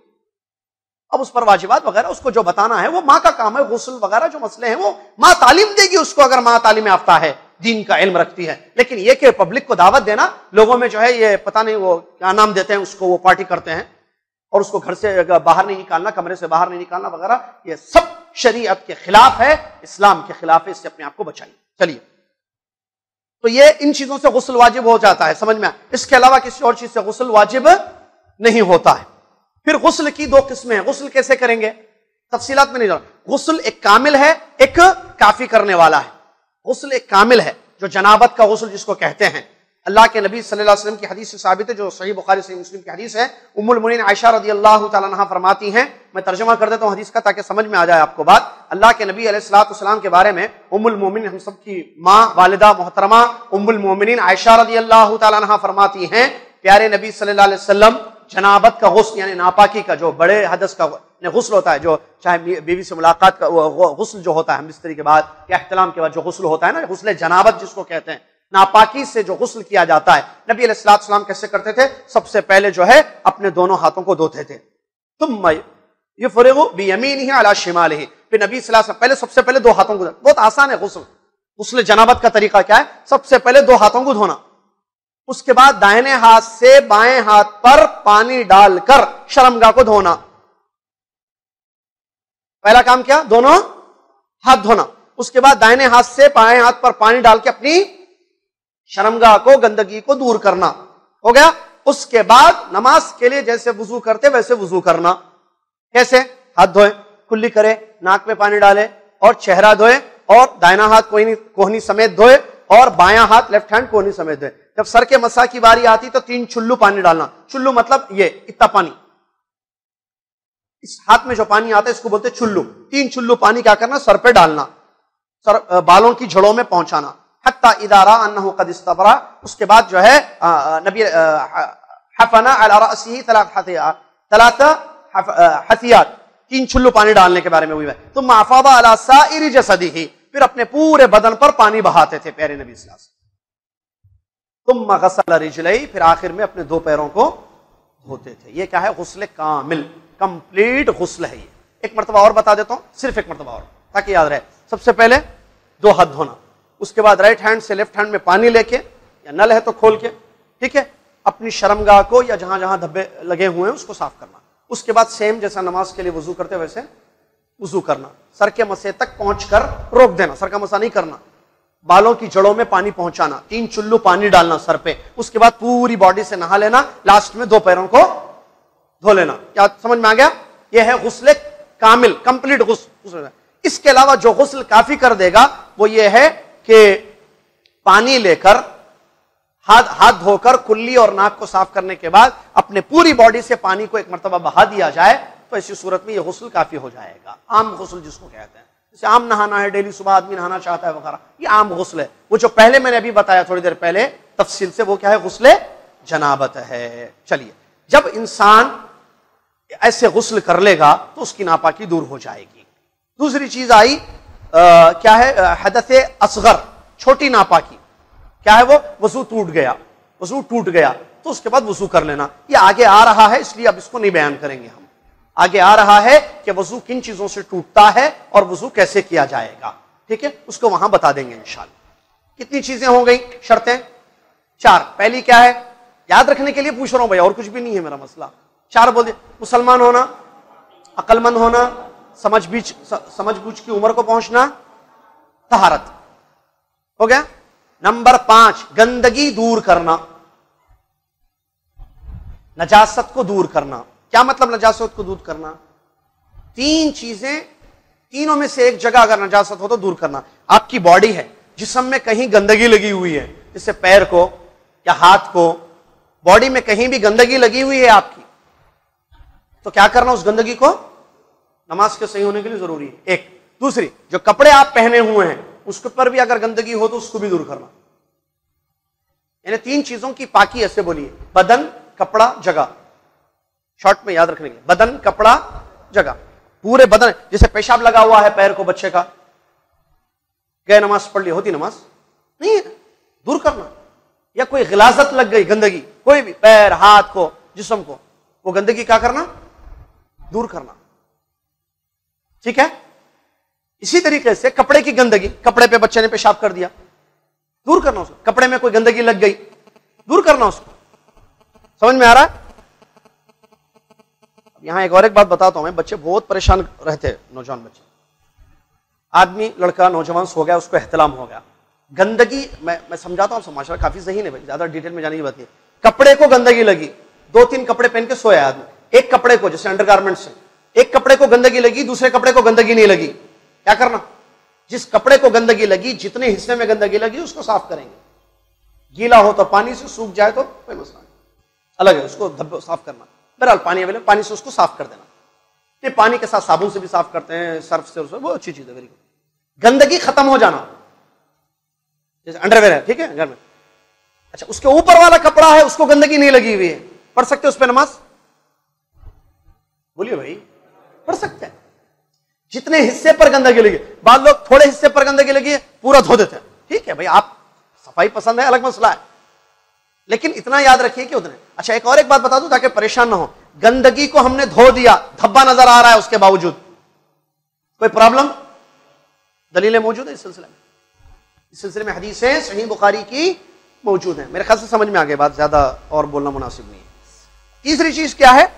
अब उस पर वाजिबात वगैरह उसको जो बताना है वो माँ का काम है। गुस्ल वगैरह जो मसले हैं वो माँ तालीम देगी उसको, अगर माँ तालीम याफ्ता है, दीन का इल्म रखती है। लेकिन ये कि पब्लिक को दावत देना, लोगों में जो है ये पता नहीं वो क्या नाम देते हैं उसको, वो पार्टी करते हैं और उसको घर से बाहर नहीं निकालना, कमरे से बाहर नहीं निकालना वगैरह, ये सब शरीयत के खिलाफ है, इस्लाम के खिलाफ है, इससे अपने आप को बचाइए। चलिए, तो ये इन चीजों से गुस्ल वाजिब हो जाता है, समझ में आया। इसके अलावा किसी और चीज से गुस्ल वाजिब नहीं होता है। फिर गुस्ल की दो किस्में हैं। गुस्ल कैसे करेंगे तफसीलात में नहीं जाना। गुस्ल एक कामिल है, एक काफी करने वाला है। गुस्ल एक कामिल है जो जनाबत का गुस्ल जिसको कहते हैं। अल्लाह के नबी सल्लल्लाहु अलैहि वसल्लम की हदीस से साबित है, जो सही बुखारी सही मुस्लिम की हदीस है। उम्मुल मोमिनीन आयशा रदियल्लाहु तआला अन्हा फरमाती हैं, मैं तर्जमा कर देता हूँ हदीस का ताकि समझ में आ जाए आपको बात। अल्लाह के नबी अलैहिस्सलातु वस्सलाम के बारे में उम्मुल मोमिनीन, हम सब की माँ, वालिदा मोहतरमा उम्मुल मोमिनीन आयशा रदियल्लाहु तआला अन्हा फरमाती हैं, प्यारे नबी सल्लल्लाहु अलैहि वसल्लम जनाबत का गुस्ल यानी नापाकी का जो बड़े हदस का गुस्ल होता है, जो चाहे बीवी से मुलाकात का गुस्ल जो होता है मिस्त्री के बाद या इहतलाम के बाद जो गुस्ल होता है ना, गुस्ल जनाबत जिसको कहते हैं, नापाकी से जो गुस्ल किया जाता है। नबी अलैहिस्सलातु वस्सलाम कैसे करते थे? सबसे पहले जो है अपने दोनों हाथों को धोते थे। तुम ये फरेगो बियमीनिही अला शिमालिही, फिर नबी सल्लल्लाहु अलैहि वसल्लम पहले सबसे पहले दो हाथों को, बहुत आसान है गुस्ल। गुस्ल जनाबत का तरीका क्या है? सबसे पहले दो हाथों को धोना, उसके बाद दाहिने हाथ से बाएं हाथ पर पानी डालकर शर्मगाह को धोना। पहला काम क्या? दोनों हाथ धोना, उसके बाद दाहिने हाथ से बाएं हाथ पर पानी डाल के अपनी शर्मगाह को, गंदगी को दूर करना। हो गया। उसके बाद नमाज के लिए जैसे वुजू करते वैसे वुजू करना। कैसे? हाथ धोए, कुल्ली करे, नाक में पानी डाले और चेहरा धोए, और दाहिना हाथ कोहनी कोहनी समेत धोए और बायां हाथ लेफ्ट हैंड कोहनी समेत धोए। जब सर के मसा की बारी आती तो तीन चुल्लू पानी डालना। चुल्लू मतलब ये इतना पानी, इस हाथ में जो पानी आता है इसको बोलते चुल्लू। तीन चुल्लू पानी क्या करना? सर पे डालना, सर बालों की जड़ों में पहुंचाना। हत्ता इदारा अन्नहु कद इस्तबरा, उसके बाद जो है नबी हफना अला रअसिही तलाता हथियात, तीन चुल्लू पानी डालने के बारे में हुई है। तो माफादा अला साइरी जसदिही, फिर अपने पूरे बदन पर पानी बहाते थे प्यारे नबी सल्लल्लाहु अलैहि वसल्लम। तुम गसल रिजलई, फिर आखिर में अपने दो पैरों को धोते थे। ये क्या है? गुस्ल कामिल, कंप्लीट गुस्ल है ये। एक मरतबा और बता देता हूँ, सिर्फ एक मरतबा और ताकि याद रहे। सबसे पहले दो हाथ धोना, उसके बाद राइट हैंड से लेफ्ट हैंड में पानी लेके या नल है तो खोल के, ठीक है, अपनी शर्मगाह को या जहां जहां धब्बे लगे हुए हैं उसको साफ करना। उसके बाद सेम जैसा नमाज के लिए वजू करते वैसे वजू करना, सर के मसे तक पहुंचकर रोक देना, सर का मसा नहीं करना, बालों की जड़ों में पानी पहुंचाना, तीन चुल्लू पानी डालना सर पे, उसके बाद पूरी बॉडी से नहा लेना, लास्ट में दो पैरों को धो लेना। क्या समझ में आ गया? यह है गुस्ल कामिल, कंप्लीट गुस्ल। इसके अलावा जो गुस्ल काफी कर देगा वो ये है कि पानी लेकर हाथ हाथ धोकर कुल्ली और नाक को साफ करने के बाद अपने पूरी बॉडी से पानी को एक मरतबा बहा दिया जाए तो ऐसी सूरत में यह गुस्ल काफी हो जाएगा। आम गुस्ल जिसको कहते हैं, जैसे आम नहाना है, डेली सुबह आदमी नहाना चाहता है वगैरह, ये आम गुस्ल है। वो जो पहले मैंने अभी बताया थोड़ी देर पहले तफसील से, वो क्या है? गुस्ल जनाबत है। चलिए, जब इंसान ऐसे गुस्ल कर लेगा तो उसकी नापाकी दूर हो जाएगी। दूसरी चीज आई आ, क्या है? हदसे असगर, छोटी नापाकी। क्या है वो? वजू टूट गया, वजू टूट गया तो उसके बाद वजू कर लेना। ये आगे आ रहा है इसलिए अब इसको नहीं बयान करेंगे हम। आगे आ रहा है कि वजू किन चीजों से टूटता है और वजू कैसे किया जाएगा, ठीक है, उसको वहां बता देंगे इंशाल्लाह। कितनी चीजें हो गई? शर्तें चार। पहली क्या है? याद रखने के लिए पूछ रहा हूं भैया, और कुछ भी नहीं है मेरा मसला। चार बोल दे, मुसलमान होना, अक्लमंद होना, समझ बीच समझ बूझ की उम्र को पहुंचना, तहारत। हो गया। नंबर पांच, गंदगी दूर करना, नजासत को दूर करना। क्या मतलब नजासत को दूर करना? तीन चीजें, तीनों में से एक जगह अगर नजासत हो तो दूर करना। आपकी बॉडी है, जिस्म में कहीं गंदगी लगी हुई है, जैसे पैर को या हाथ को, बॉडी में कहीं भी गंदगी लगी हुई है आपकी, तो क्या करना? उस गंदगी को, नमाज के सही होने के लिए जरूरी है। एक दूसरी, जो कपड़े आप पहने हुए हैं उसके ऊपर भी अगर गंदगी हो तो उसको भी दूर करना। यानी तीन चीजों की पाकी ऐसे बोलिए, बदन, कपड़ा, जगह। शॉर्ट में याद रख लेंगे, बदन, कपड़ा, जगह, पूरे बदन। जैसे पेशाब लगा हुआ है पैर को बच्चे का, गए नमाज पढ़ ली, होती नमाज नहीं है, दूर करना। या कोई गिलाजत लग गई गंदगी, कोई भी पैर, हाथ को, जिस्म को, वो गंदगी क्या करना? दूर करना। ठीक है। इसी तरीके से कपड़े की गंदगी, कपड़े पे बच्चे ने पेशाब कर दिया, दूर करना उसको। कपड़े में कोई गंदगी लग गई, दूर करना उसको। समझ में आ रहा है? यहां एक और एक बात बताता हूं मैं, बच्चे बहुत परेशान रहते हैं, नौजवान बच्चे। आदमी, लड़का, नौजवान सो गया, उसको एहतलाम हो गया, गंदगी, मैं मैं समझाता हूं, समाज काफी सही नहीं भाई, ज्यादा डिटेल में जाने की बात नहीं। कपड़े को गंदगी लगी, दो तीन कपड़े पहन के सोया आदमी, एक कपड़े को, जैसे अंडरगारमेंट्स है, एक कपड़े को गंदगी लगी, दूसरे कपड़े को गंदगी नहीं लगी, क्या करना? जिस कपड़े को गंदगी लगी, जितने हिस्से में गंदगी लगी उसको साफ करेंगे। गीला हो तो पानी से, सूख जाए तो कोई मसला नहीं, अलग है, उसको धब्बे साफ करना। बहरहाल पानी अवेलेबल, पानी से उसको साफ कर देना। नहीं, पानी के साथ साबुन से भी साफ करते हैं, सर्फ से, उसमें वो अच्छी चीज है, वेरी गुड। गंदगी खत्म हो जाना, जैसे अंडरवेयर है, ठीक है, घर में, अच्छा उसके ऊपर वाला कपड़ा है, उसको गंदगी नहीं लगी हुई है, पढ़ सकते हैं उस पर नमाज? बोलिए भाई, पढ़ सकते हैं। जितने हिस्से पर गंदगी लगी, बाद लोग थोड़े हिस्से पर गंदगी लगी है पूरा धो देते हैं, ठीक है भाई, आप सफाई पसंद है, अलग मसला है, लेकिन इतना याद रखिए कि उतने। अच्छा एक और एक बात बता दूं ताकि परेशान ना हो, गंदगी को हमने धो दिया, धब्बा नजर आ रहा है, उसके बावजूद कोई प्रॉब्लम? दलीलें मौजूद है इस सिलसिले में, इस सिलसिले में हदीसें सही बुखारी की मौजूद है। मेरे ख्याल से समझ में आ गई बात, ज्यादा और बोलना मुनासिब नहीं है। तीसरी चीज क्या है?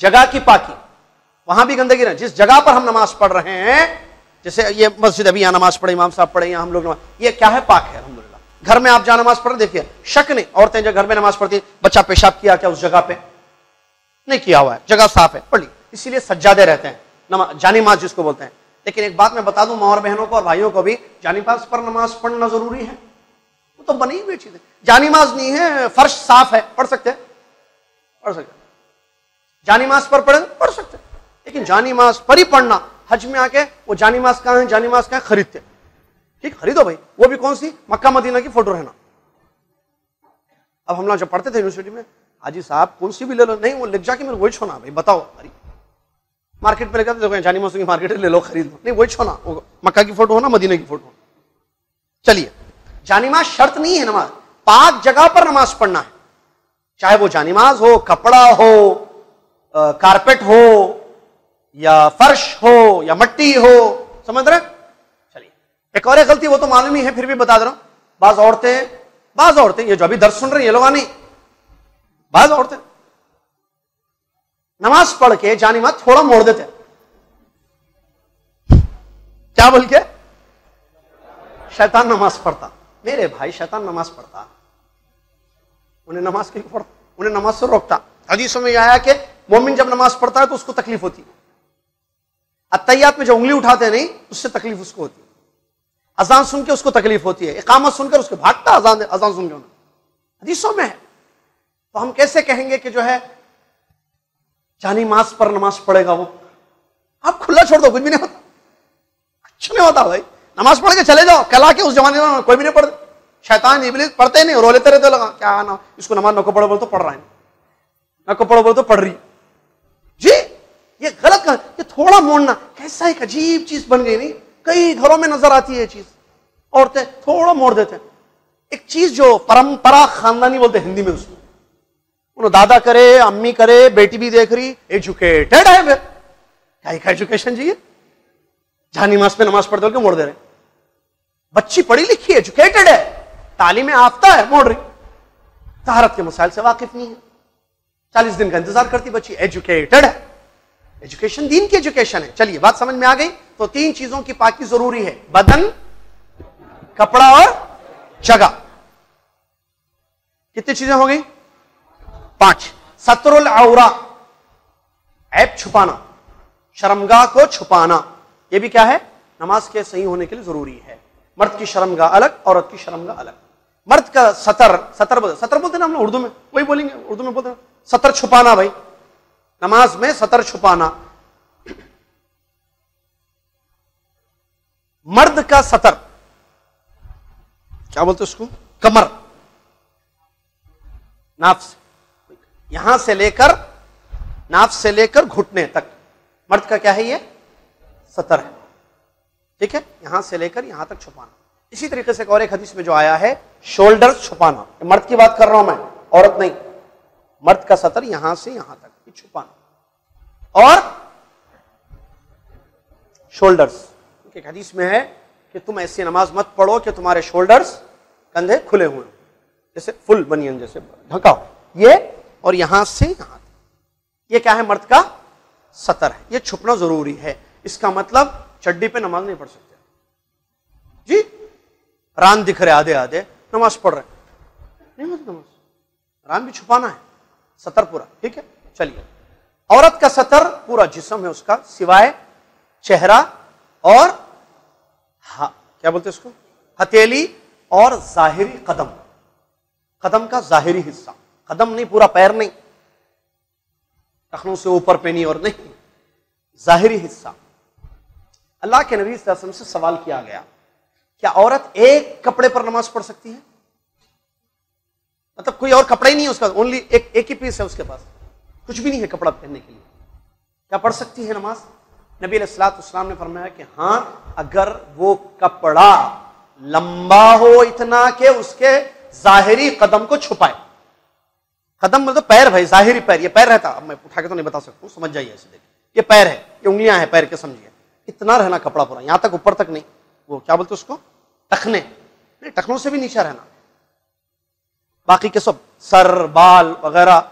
जगह की पाकी, वहां भी गंदगी रहे। जिस जगह पर हम नमाज पढ़ रहे हैं, जैसे ये मस्जिद, अभी यहाँ नमाज पढ़े इमाम साहब पढ़े, यहाँ हम लोग, ये क्या है? पाक है। अल्हम्दुलिल्लाह। घर में आप जहाँ नमाज पढ़ रहे, देखिए शक नहीं, औरतें जो घर में नमाज पढ़ती, बच्चा पेशाब किया क्या उस जगह पे? नहीं किया हुआ है, जगह साफ है, पढ़ ली, इसीलिए सज्जादे रहते हैं, जानीमाज जिसको बोलते हैं। लेकिन एक बात मैं बता दूं, माँ और बहनों को और भाइयों को भी, जानीमाज पर नमाज पढ़ना जरूरी है, वो तो बनी हुई चीज है। जानीमाज नहीं है, फर्श साफ है, पढ़ सकते हैं, पढ़ सकते, जानीमाज पर पढ़े पढ़ सकते, लेकिन जानीमाज पर ही पढ़ना। हज में आके वो जानीमाज कहाँ है, जानीमाज कहाँ खरीदते, ठीक, खरीदो भाई, वो भी कौन सी? मक्का मदीना की फोटो रहना। अब हम लोग जब पढ़ते थे यूनिवर्सिटी में, हाजी साहब कौन सी भी ले लो, नहीं वो लिख जाके मेरे वही छोना भाई, बताओ, अरे मार्केट पर लेकर देखो, जानी मौसम की मार्केट ले लो, खरीद लो, नहीं वही छोना, मक्का की फोटो हो ना, मदीना की फोटो हो। चलिए, जानीमाज शर्त नहीं है नमाज, पाक जगह पर नमाज पढ़ना है, चाहे वो जानीमाज हो, कपड़ा हो, कारपेट हो, या फर्श हो, या मट्टी हो, समझ रहे? चलिए, एक और गलती, वो तो मालूम ही है, फिर भी बता दे रहा हूं, बाज औरतें बाज औरतें ये जो अभी दर्द सुन रही है ये लोग नहीं, बाज औरतें नमाज पढ़ के जानीमाज थोड़ा मोड़ देते हैं, क्या बोल के? शैतान नमाज पढ़ता। मेरे भाई, शैतान नमाज पढ़ता, उन्हें नमाज क्यों पढ़ता? उन्हें नमाज से रोकता। हदीसों में यह आया कि मोमिन जब नमाज पढ़ता है तो उसको तकलीफ होती है, अत्तैयात में जो उंगली उठाते हैं नहीं, उससे तकलीफ उसको होती है, अजान सुन के उसको तकलीफ होती है, इकामत सुनकर उसको भागता, अजान अजान सुन के होना, हदीसों में है। तो हम कैसे कहेंगे कि जो है जानीमाज पर नमाज पढ़ेगा वो? आप खुला छोड़ दो, कुछ भी नहीं होता, अच्छा नहीं होता भाई, नमाज पढ़ के चले जाओ, कला के उस जमाने में कोई भी नहीं पढ़ते, शैतान इबलीस पढ़ते नहीं, रो लेते रहते, लगा क्या ना इसको नमाज, नको पढ़ो बोल तो पढ़ रहा है, नको पढ़ो बोल तो पढ़ रही जी, ये गलत कर, ये थोड़ा मोड़ना कैसा एक अजीब चीज बन गई नहीं, कई घरों में नजर आती है ये चीज, औरतें थोड़ा मोड़ देते हैं। एक चीज जो परंपरा खानदानी बोलते हिंदी में, उसको उन्होंने दादा करे, अम्मी करे, बेटी भी देख रही, एजुकेटेड है, क्या एजुकेशन चाहिए? जानीमाज पे नमाज पढ़ते हो मोड़ दे रहे, बच्ची पढ़ी लिखी एजुकेटेड है, तालीम आफ्ता है, मोड़ रही, तहारत के मसाइल से वाकिफ नहीं है, चालीस दिन का इंतजार करती बच्ची, एजुकेटेड है, एजुकेशन दीन की एजुकेशन है। चलिए, बात समझ में आ गई। तो तीन चीजों की पाकी जरूरी है, बदन, कपड़ा और जगह। कितनी चीजें हो गई? पांच। सतरुल औरा, ऐप छुपाना, शर्मगाह को छुपाना, यह भी क्या है? नमाज के सही होने के लिए जरूरी है। मर्द की शर्मगाह अलग, औरत की शर्मगाह अलग। मर्द का सतर, सतर बोलते सतर बोलते ना हम लोग उर्दू में, वही बोलेंगे उर्दू में, बोलते सतर छुपाना भाई, नमाज में सतर छुपाना। मर्द का सतर क्या बोलते उसको? कमर, नाफ से, यहां से लेकर, नाफ से लेकर घुटने तक मर्द का क्या है? ये सतर है, ठीक है, यहां से लेकर यहां तक छुपाना। इसी तरीके से एक और एक हदीस में जो आया है, शोल्डर छुपाना, मर्द की बात कर रहा हूं मैं, औरत नहीं, मर्द का सतर यहां से यहां तक छुपाना। और शोल्डर्स, एक हदीस में है कि तुम ऐसी नमाज मत पढ़ो कि तुम्हारे शोल्डर्स, कंधे खुले हुए, जैसे फुल बनियन जैसे ढका हो, ये और यहां से यहां तक, ये क्या है? मर्द का सतर है, ये छुपना जरूरी है। इसका मतलब चड्डी पे नमाज नहीं पढ़ सकते जी, रान दिख रहे आधे आधे, नमाज पढ़ रहे नहीं, मतलब नमाज रान भी छुपाना है, सतर पूरा, ठीक है। चलिए, औरत का सतर पूरा जिस्म है उसका, सिवाय चेहरा और हाँ क्या बोलते हैं उसको, हथेली और जाहिरी कदम, कदम का जाहिरी हिस्सा, कदम नहीं पूरा पैर नहीं, टखनों से ऊपर पे नहीं, और नहीं जाहिरी हिस्सा। अल्लाह के नबी सल्लल्लाहु अलैहि वसल्लम से सवाल किया गया, क्या औरत एक कपड़े पर नमाज पढ़ सकती है, मतलब कोई और कपड़ा ही नहीं है उसका, ओनली एक एक ही पीस है उसके पास, कुछ भी नहीं है कपड़ा पहनने के लिए, क्या पढ़ सकती है नमाज? नबी अलैहिस्सलातु वस्सलाम ने फरमाया कि हाँ, अगर वो कपड़ा लंबा हो इतना कि उसके जाहिरी कदम को छुपाए, कदम मतलब पैर भाई, जाहिरी पैर, ये पैर रहता, अब मैं उठा के तो नहीं बता सकता हूँ, समझ जाइए इसे, देखिए ये पैर है, ये उंगलियां हैं पैर के, समझिए इतना रहना कपड़ा पूरा, यहां तक ऊपर तक नहीं, वो क्या बोलते उसको टखने, नहीं टखनों से भी नीचा रहना, बाकी के सब सर बाल वगैरह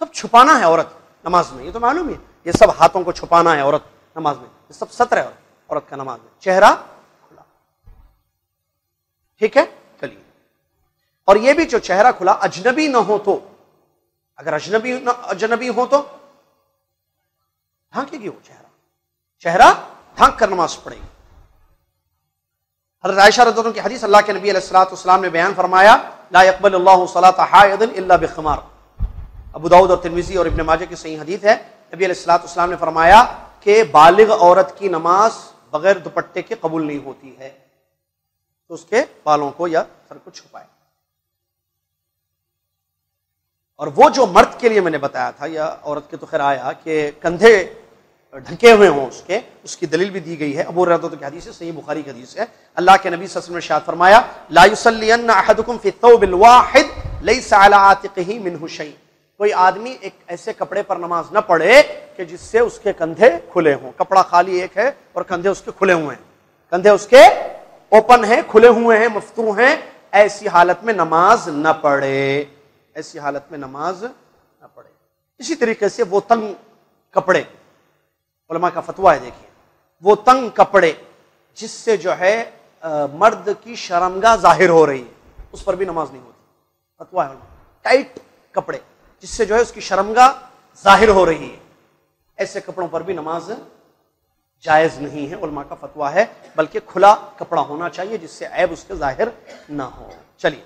सब छुपाना है औरत नमाज में, ये तो मालूम है, ये सब हाथों को छुपाना है औरत नमाज में, ये सब सत्र है औरत, औरत का नमाज में, चेहरा खुला, ठीक है चलिए। और ये भी जो चेहरा खुला अजनबी ना हो तो, अगर अजनबी अजनबी हो तो ढांकेगी वो चेहरा, चेहरा ढांक कर नमाज पढ़ेगी। हज़रत आयशा रज़ियल्लाहु अन्हा की हदीस, अल्लाह के नबी अलैहिस्सलातु वस्सलाम ने बयान फरमाया, ला यक़बलुल्लाहु सलाता हाइदिन इल्ला बिख़मार, अबू दाऊद और तिरमिज़ी और इब्न माजा की सही हदीस है, नबी अलैहिस्सलातु वस्सलाम ने फरमाया कि बालिग़ औरत की नमाज बगैर दुपट्टे के कबूल नहीं होती है, तो उसके बालों को या सर को छुपाए। और वो जो मर्द के लिए मैंने बताया था, या औरत के तो खैर आया कि कंधे ढके हुए हों उसके, उसकी दलील भी दी गई है, अबू हुरैरा की हदीस है, सही बुखारी की हदीस है, अल्लाह के नबी सल्लल्लाहु अलैहि वसल्लम ने इरशाद फरमाया, ला युसल्लियन्ना अहदुकुम फी तौबिल वाहिद लैसा अला आतिक़िही मिनहु शै, कोई आदमी एक ऐसे कपड़े पर नमाज न पढ़े कि जिससे उसके कंधे खुले हों, कपड़ा खाली एक है और कंधे उसके खुले हुए हैं, कंधे उसके ओपन हैं, खुले हुए हैं, मफ्तू हैं, ऐसी हालत में नमाज न पढ़े, ऐसी हालत में नमाज न पढ़े। इसी तरीके से वो तंग कपड़े, उलमा का फतवा है देखिए, वो तंग कपड़े जिससे जो है आ, मर्द की शर्मगाह जाहिर हो रही है, उस पर भी नमाज नहीं होती, फतवा है। टाइट कपड़े जिससे जो है उसकी शर्मगाह जाहिर हो रही है, ऐसे कपड़ों पर भी नमाज जायज नहीं है, उलमा का फतवा है, बल्कि खुला कपड़ा होना चाहिए जिससे ऐब उसके जाहिर ना हो। चलिए,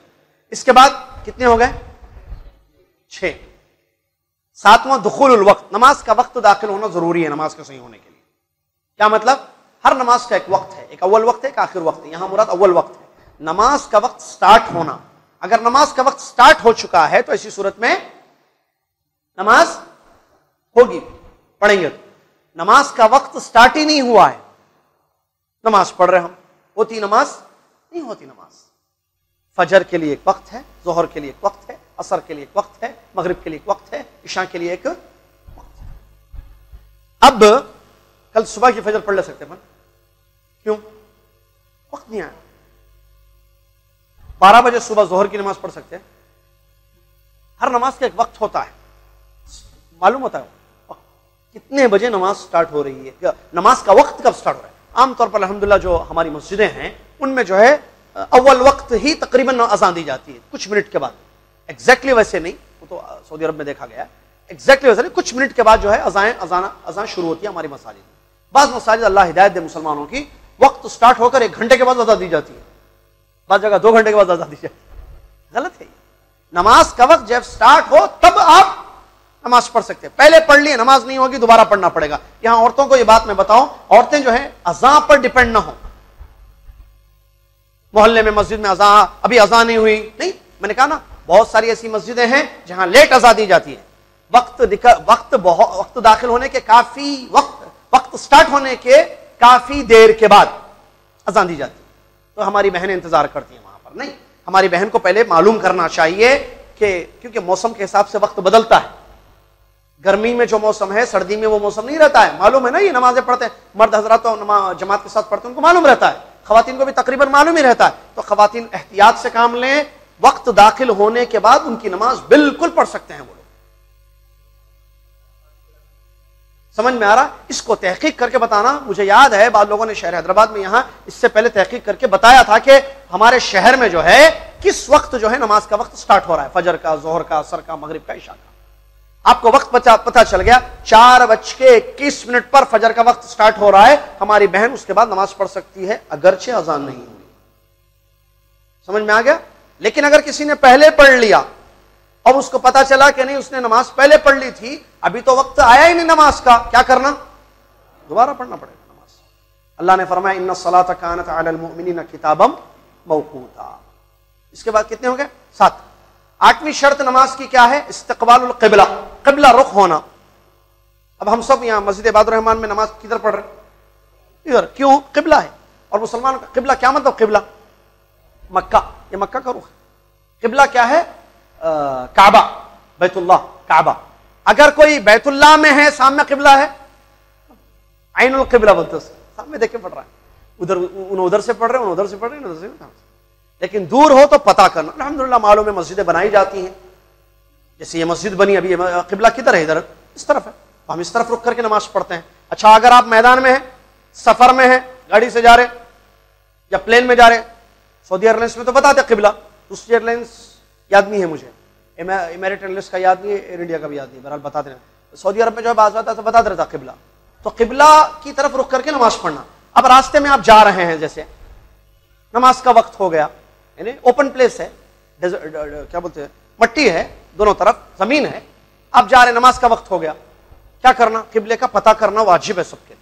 इसके बाद कितने हो गए? छः। सातवां दुखुल वक्त, नमाज का वक्त दाखिल होना जरूरी है नमाज के सही होने के लिए। क्या मतलब? हर नमाज का एक वक्त है, एक अव्वल वक्त है, एक आखिर वक्त है, यहाँ मुराद अव्वल वक्त है, नमाज का वक्त स्टार्ट होना। अगर नमाज का वक्त स्टार्ट हो चुका है तो ऐसी सूरत में नमाज होगी, पढ़ेंगे। नमाज का वक्त स्टार्ट ही नहीं हुआ है, नमाज पढ़ रहे हम, होती नमाज नहीं होती नमाज। फजर के लिए एक वक्त है, जोहर के लिए एक वक्त है, असर के लिए एक वक्त है, मगरिब के लिए एक वक्त है, ईशा के लिए एक वक्त है। अब कल सुबह की फजर पढ़ ले सकते हैं, क्यों? वक्त नहीं आया। बारह बजे सुबह जोहर की नमाज पढ़ सकते हैं। हर नमाज का एक वक्त होता है, मालूम होता है कितने बजे नमाज स्टार्ट हो रही है, नमाज का वक्त कब स्टार्ट हो रहा है। आमतौर पर अल्हम्दुलिल्लाह जो हमारी मस्जिदें हैं उनमें जो है अव्वल वक्त ही तकरीबन अज़ान दी जाती है, कुछ मिनट के बाद, एग्जैक्टली वैसे नहीं, वो तो सऊदी अरब में देखा गया, एग्जैक्टली वैसे नहीं, कुछ मिनट के बाद जो है अज़ान अज़ान अज़ान शुरू होती है हमारी मसाजिद में। बाज़ मसाजिद, अल्लाह हिदायत दे मुसलमानों की, वक्त स्टार्ट होकर एक घंटे के बाद अज़ान दी जाती है, बाद जगह दो घंटे के बाद अज़ान दी जाती है। गलत है। नमाज का वक्त जब स्टार्ट हो तब आप नमाज पढ़ सकते हैं, पहले पढ़ लिए नमाज नहीं होगी, दोबारा पढ़ना पड़ेगा। यहां औरतों को यह बात मैं बताऊं, औरतें जो है अजान पर डिपेंड ना हो, मोहल्ले में मस्जिद में अजान, अभी अजान नहीं हुई, नहीं, मैंने कहा ना बहुत सारी ऐसी मस्जिदें हैं जहां लेट अजान दी जाती है, वक्त वक्त बहुत वक्त दाखिल होने के काफी वक्त वक्त स्टार्ट होने के काफी देर के बाद अजान दी जाती है, तो हमारी बहनें इंतजार करती हैं वहां पर। नहीं, हमारी बहन को पहले मालूम करना चाहिए कि क्योंकि मौसम के हिसाब से वक्त बदलता है, गर्मी में जो मौसम है सर्दी में वो मौसम नहीं रहता है, मालूम है ना, ये नमाजें पढ़ते हैं मर्द हजरात तो जमात के साथ पढ़ते हैं, उनको मालूम रहता है, खवातीन को भी तकरीबन मालूम ही रहता है, तो खवातीन एहतियात से काम लें, वक्त दाखिल होने के बाद उनकी नमाज बिल्कुल पढ़ सकते हैं वो लोग। समझ में आ रहा? इसको तहकीक करके बताना, मुझे याद है बाद लोगों ने शहर हैदराबाद में यहाँ इससे पहले तहकीक करके बताया था कि हमारे शहर में जो है किस वक्त जो है नमाज का वक्त स्टार्ट हो रहा है, फजर का, जोहर का, असर का, मगरिब का, ईशा का, आपको वक्त पता पता चल गया, चार बज के इक्कीस मिनट पर फजर का वक्त स्टार्ट हो रहा है, हमारी बहन उसके बाद नमाज पढ़ सकती है अगरचे अजान नहीं होगी। समझ में आ गया? लेकिन अगर किसी ने पहले पढ़ लिया और उसको पता चला कि नहीं उसने नमाज पहले पढ़ ली थी, अभी तो वक्त आया ही नहीं नमाज का, क्या करना? दोबारा पढ़ना पड़ेगा नमाज। अल्लाह ने फरमाया इन्ना सलात कानत अलल मुमिनीना किताबम मौकूता। इसके बाद कितने हो गए? सात। आठवीं शर्त नमाज की क्या है? इस्तकबालुल क़िबला, क़िबला रुख होना। अब हम सब यहाँ मस्जिद ए इबाद उर रहमान में नमाज किधर पढ़ रहे? इधर। क्यों? क़िबला है। और मुसलमान का क़िबला क्या मतलब? क़िबला मक्का, ये मक्का का रुख है। क़िबला क्या है? काबा, बैतुल्लाह, काबा। अगर कोई बैतुल्लाह में है, सामने किबला है, आइनुल किबला बोलते हैं, सामने देख के पढ़ रहा है, उधर उधर से पढ़ रहे हैं, उधर से पढ़ रहे हैं, उधर से। लेकिन दूर हो तो पता करना। अल्हम्दुलिल्लाह मालूम है मस्जिदें बनाई जाती हैं, जैसे ये मस्जिद बनी, अभी किबला किधर है? इधर, इस तरफ है, तो हम इस तरफ रुक करके नमाज पढ़ते हैं। अच्छा, अगर आप मैदान में हैं, सफर में हैं, गाड़ी से जा रहे या प्लेन में जा रहे, सऊदी एयरलाइंस में तो बताते किबला, दूसरी एयरलाइंस याद नहीं है मुझे, इमेरेट एयरलाइंस का याद नहीं है, एयर इंडिया का भी याद नहीं है, बहरहाल बता देना। सऊदी अरब में जो है बाजवाता तो बता देता किबला, तो किबला की तरफ रुक करके नमाज पढ़ना। अब रास्ते में आप जा रहे हैं, जैसे नमाज का वक्त हो गया, यानी ओपन प्लेस है, क्या बोलते हैं, मट्टी है, दोनों तरफ जमीन है, आप जा रहे हैं, नमाज का वक्त हो गया, क्या करना? किबले का पता करना वाजिब है सबके,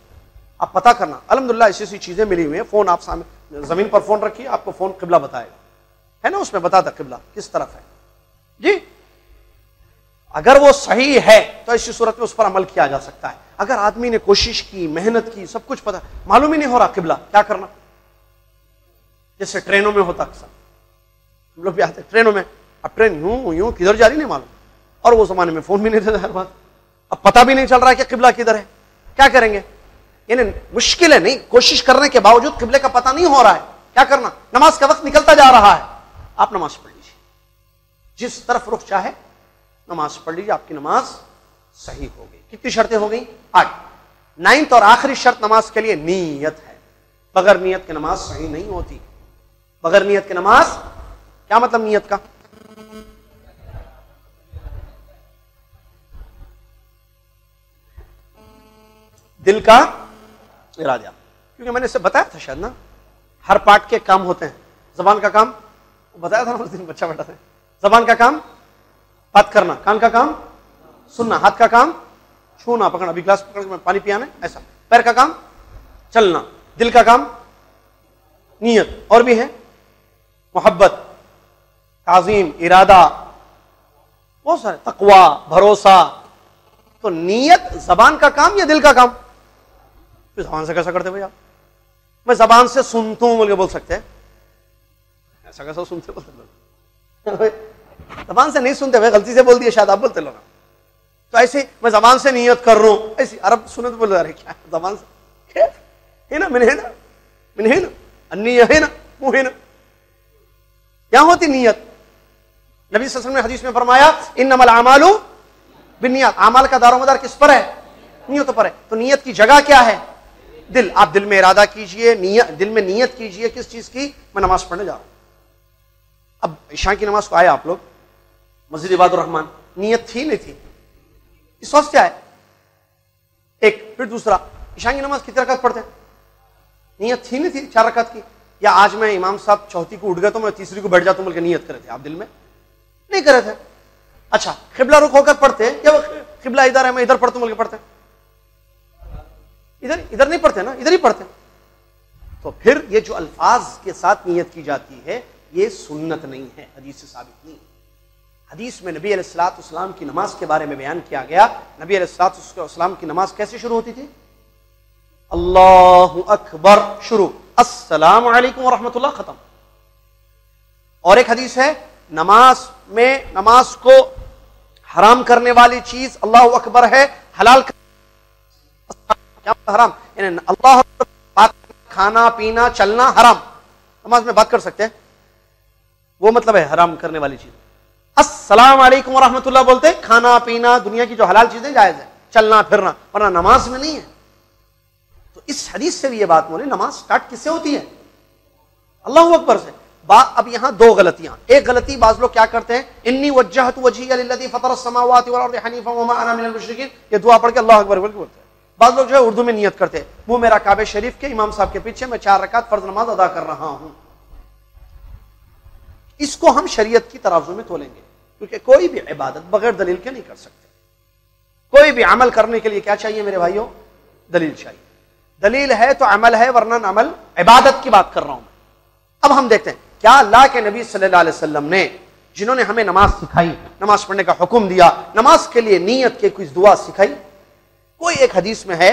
आप पता करना। अल्हम्दुलिल्लाह ऐसी ऐसी चीज़ें मिली हुई हैं, फ़ोन आप सामने ज़मीन पर फ़ोन रखिए, आपको फ़ोन किबला बताएगा, है ना, उसमें बताता किबला किस तरफ है जी। अगर वो सही है तो ऐसी सूरत में उस पर अमल किया जा सकता है। अगर आदमी ने कोशिश की, मेहनत की, सब कुछ पता, मालूम ही नहीं हो रहा किबला, क्या करना? जैसे ट्रेनों में होता अक्सर, हम लोग भी आते ट्रेनों में, अब ट्रेन यूं यूं किधर जा रही नहीं मालूम, और वो जमाने में फोन भी नहीं था हर बात, अब पता भी नहीं चल रहा है कि किबला किधर है, क्या करेंगे? यानी मुश्किल है, नहीं, कोशिश करने के बावजूद किबले का पता नहीं हो रहा है, क्या करना? नमाज का वक्त निकलता जा रहा है, आप नमाज पढ़ लीजिए, जिस तरफ रुख चाहे नमाज पढ़ लीजिए, आपकी नमाज सही हो गई। कितनी शर्तें हो गई? आठ। नाइन्थ और आखिरी शर्त नमाज के लिए नीयत है। बगैर नीयत की नमाज सही नहीं होती। बगैर नीयत की नमाज, क्या मतलब नीयत का? दिल का इरादा। क्योंकि मैंने इसे बताया था शायद ना, हर पार्ट के काम होते हैं, जबान का काम बताया था ना उस दिन, बच्चा बैठा था, जबान का काम बात करना, कान का काम सुनना, हाथ का काम छूना पकड़ना, अभी गिलास पकड़ के पानी पियाना, ऐसा, पैर का काम चलना, दिल का काम नियत, और भी है मोहब्बत, ताज़ीम, इरादा, बहुत सारे, तकवा, भरोसा। तो नियत जबान का काम या दिल का काम? तो जबान से कैसा करते भैया, मैं जबान से सुनता हूं बोल के बोल सकते हैं, ऐसा कैसा सुनते बोलते? जबान से नहीं सुनते, वह गलती से बोल दिया शायद, आप बोलते लो ना। तो ऐसे मैं जबान से नियत कर रहा हूँ, ऐसे अरब सुने तो बोल रहे क्या जबान से है ना, मैंने है ना, मैंने है ना, अन्नी है ना, मुँह है ना, क्या होती नीयत? नबी सल्लल्लाहु अलैहि वसल्लम ने हदीस में फरमाया इन्नमल आमालु बिन्नियात, आमाल का दारोमदार किस पर है? नियत पर है। तो नियत की जगह क्या है? दिल। आप दिल में इरादा कीजिए, नियत दिल में नियत कीजिए, किस चीज़ की? मैं नमाज पढ़ने जा रहा हूँ। अब ईशा की नमाज को आए आप लोग मस्जिद इबाद उर रहमान, नियत थी नहीं थी? इस वक्त क्या है? एक। फिर दूसरा, ईशा की नमाज कितने रकात पढ़ते हैं? नियत थी नहीं थी चार रकात की? या आज मैं इमाम साहब चौथी को उठ गए तो मैं तीसरी को बैठ जाता हूँ बोल के नियत करे थे? आप दिल में नहीं करे थे। अच्छा, किबला रुख होकर पढ़ते हैं या किबला इधर है मैं इधर पढ़ता हूँ बोल के पढ़ते? इधर इधर नहीं पढ़ते ना, इधर ही पढ़ते। तो फिर ये जो अल्फाज के साथ नियत की जाती है ये सुन्नत नहीं है, हदीस से साबित नहीं है। हदीस में नबी अलैहिस्सलातु वस्सलाम की नमाज के बारे में बयान किया गया, नबी अलैहिस्सलातु वस्सलाम की नमाज कैसे शुरू होती थी? अल्लाहु अकबर शुरू, अस्सलामु अलैकुम व रहमतुल्लाह खत्म। और एक हदीस है नमाज में, नमाज को हराम करने वाली चीज अल्लाहु अकबर है, हलाल क्या हराम? यानी अल्लाह बात, खाना पीना चलना हराम, नमाज में बात कर सकते हैं, वो मतलब है हराम करने वाली चीज। अस्सलाम वालेकुम रहमतुल्लाह बोलते, खाना पीना दुनिया की जो हलाल चीजें जायज है, चलना फिरना, वरना नमाज में नहीं है। तो इस हदीस से भी ये बात बोले, नमाज स्टार्ट किससे होती है? अल्लाहू अकबर से। अब यहाँ दो गलतियां, एक गलती बाज लोग क्या करते हैं, इन्नी वज्जहत वजहिया लिल्लज़ी फ़तरा अस्समावाति वल अर्ज़ हनीफ़न व मा अना मिनल मुश्रिकीन, ये दुआ पढ़ के अल्लाहु अकबर बोल के बोलते हैं। बाज लोग जो है उर्दू में नियत करते हैं, वो मेरा काबे शरीफ के इमाम साहब के पीछे मैं चार रकात फर्ज नमाज अदा कर रहा हूं। इसको हम शरीयत की तराजू में तोलेंगे, क्योंकि कोई भी इबादत बगैर दलील के नहीं कर सकते। कोई भी अमल करने के लिए क्या चाहिए मेरे भाइयों, दलील चाहिए। दलील है तो अमल है, वरना अमल, इबादत की बात कर रहा हूं मैं। अब हम देखते हैं क्या अल्लाह के नबी सल्लल्लाहु अलैहि वसल्लम ने, जिन्होंने हमें नमाज सिखाई, नमाज पढ़ने का हुक्म दिया, नमाज के लिए नीयत के कुछ दुआ सिखाई, कोई एक हदीस में है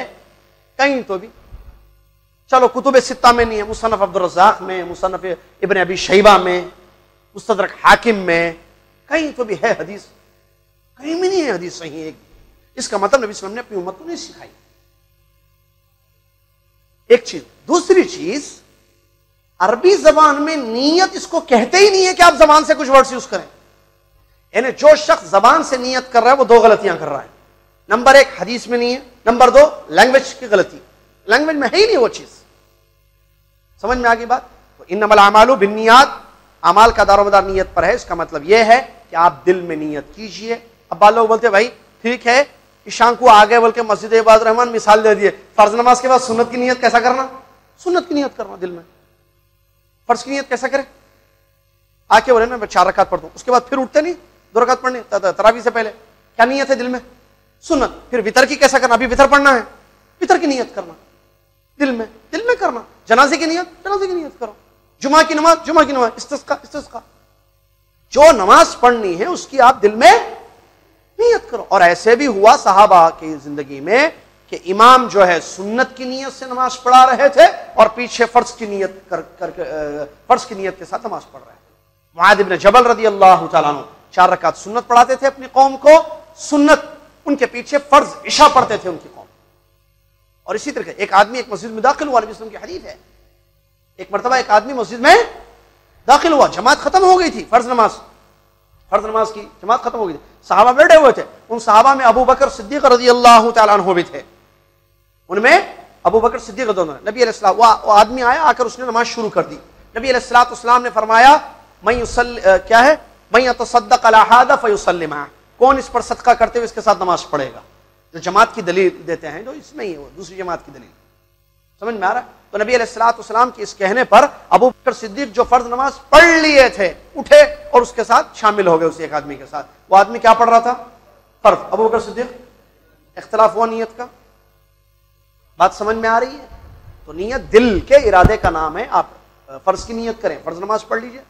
कहीं तो भी, चलो कुतुब सित्ता में नहीं है, मुसन्नफ अब्दुल रज़्ज़ाक़ में, मुसन्नफ इब्न अबी शैबा में, मुस्तदरक हाकिम में कहीं तो भी है हदीस, कहीं भी नहीं है हदीस सही है। इसका मतलब नबी सल्लल्लाहु अलैहि वसल्लम ने अपनी उम्मत को नहीं सिखाई, एक चीज। दूसरी चीज, अरबी जबान में नीयत इसको कहते ही नहीं है कि आप जबान से कुछ वर्ड्स यूज करें, यानी जो शख्स जबान से नीयत कर रहा है वो दो गलतियां कर रहा है। नंबर एक, हदीस में नहीं है। नंबर दो, लैंग्वेज की गलती, लैंग्वेज में है ही नहीं वो चीज। समझ में आ गई बात। तो इन्नमल आमालु बिन्नियात, अमाल का दारोमदार नीयत पर है। इसका मतलब यह है कि आप दिल में नीयत कीजिए। अब बाल लोग बोलते भाई ठीक है ईशान को आ गए बोल के मस्जिद ए इबाद उर रहमान मिसाल दे दिए, फर्ज नमाज के बाद सुन्नत की नियत कैसा करना, सुन्नत की नियत करना दिल में, फर्ज की नियत कैसा करें, आके बोले ना मैं चार रकात पढ़ता हूँ, उसके बाद फिर उठते नहीं दो रकात पढ़ने, तरावी से पहले क्या नियत है दिल में, सुन्नत। फिर वितर की कैसा करना, अभी वितर पढ़ना है, वितर की नियत करना दिल में, दिल में करना। जनाजे की नियत, जनाजे की नियत करो। जुमा की नमाज, जुमा की नमाज, इस्तिस्का, इस्तिस्का। जो नमाज पढ़नी है उसकी आप दिल में नियत करो। और ऐसे भी हुआ सहाबा की जिंदगी में कि इमाम जो है सुन्नत की नियत से नमाज पढ़ा रहे थे और पीछे फर्ज की नियत कर, कर, कर फर्ज की नियत के साथ नमाज पढ़ रहे थे। मुआद इब्न जबल रदी अल्लाह तआला अन्हु चार रकात सुन्नत पढ़ाते थे अपनी कौम को, सुन्नत, उनके पीछे फर्ज इशा पढ़ते थे उनकी कौम। और इसी तरह एक आदमी एक मस्जिद में दाखिल हुआ, नबी सल्लल्लाहु अलैहि वसल्लम की हदीस है, एक मरतबा एक आदमी मस्जिद में दाखिल हुआ, जमात खत्म हो गई थी, फर्ज नमाज, फर्ज नमाज की जमात खत्म हो गई थी, सहाबा बैठे हुए थे। उन सहाबा में अबू बकर सिद्दीक रज़ियल्लाहु तआला अन्हु भी थे, उनमें अबू बकर सिद्दीक रज़ियल्लाहु अन्हु। नबी अलैहिस्सलाम, वो आदमी आया, आकर उसने नमाज शुरू कर दी। नबी अलैहिस्सलाम ने फरमाया मैं युसल्ली, क्या है, मैं यतसद्दक़ अला हादा फयुसल्ली मअह, कौन इस पर सदका करते हुए इसके साथ नमाज पढ़ेगा। जो जमात की दलील देते हैं, जो इसमें ही है दूसरी जमात की दलील, समझ में आ रहा है। तो नबी अलैहिस्सलाम के इस कहने पर अबू बकर सिद्दीक जो फर्ज नमाज पढ़ लिए थे उठे और उसके साथ शामिल हो गए, उस एक आदमी के साथ। वो आदमी क्या पढ़ रहा था, फर्ज, अबू बकर सिद्दीक। इख्तिलाफ हुआ नियत का, बात समझ में आ रही है। तो नियत दिल के इरादे का नाम है। आप फर्ज की नियत करें, फर्ज नमाज पढ़ लीजिए,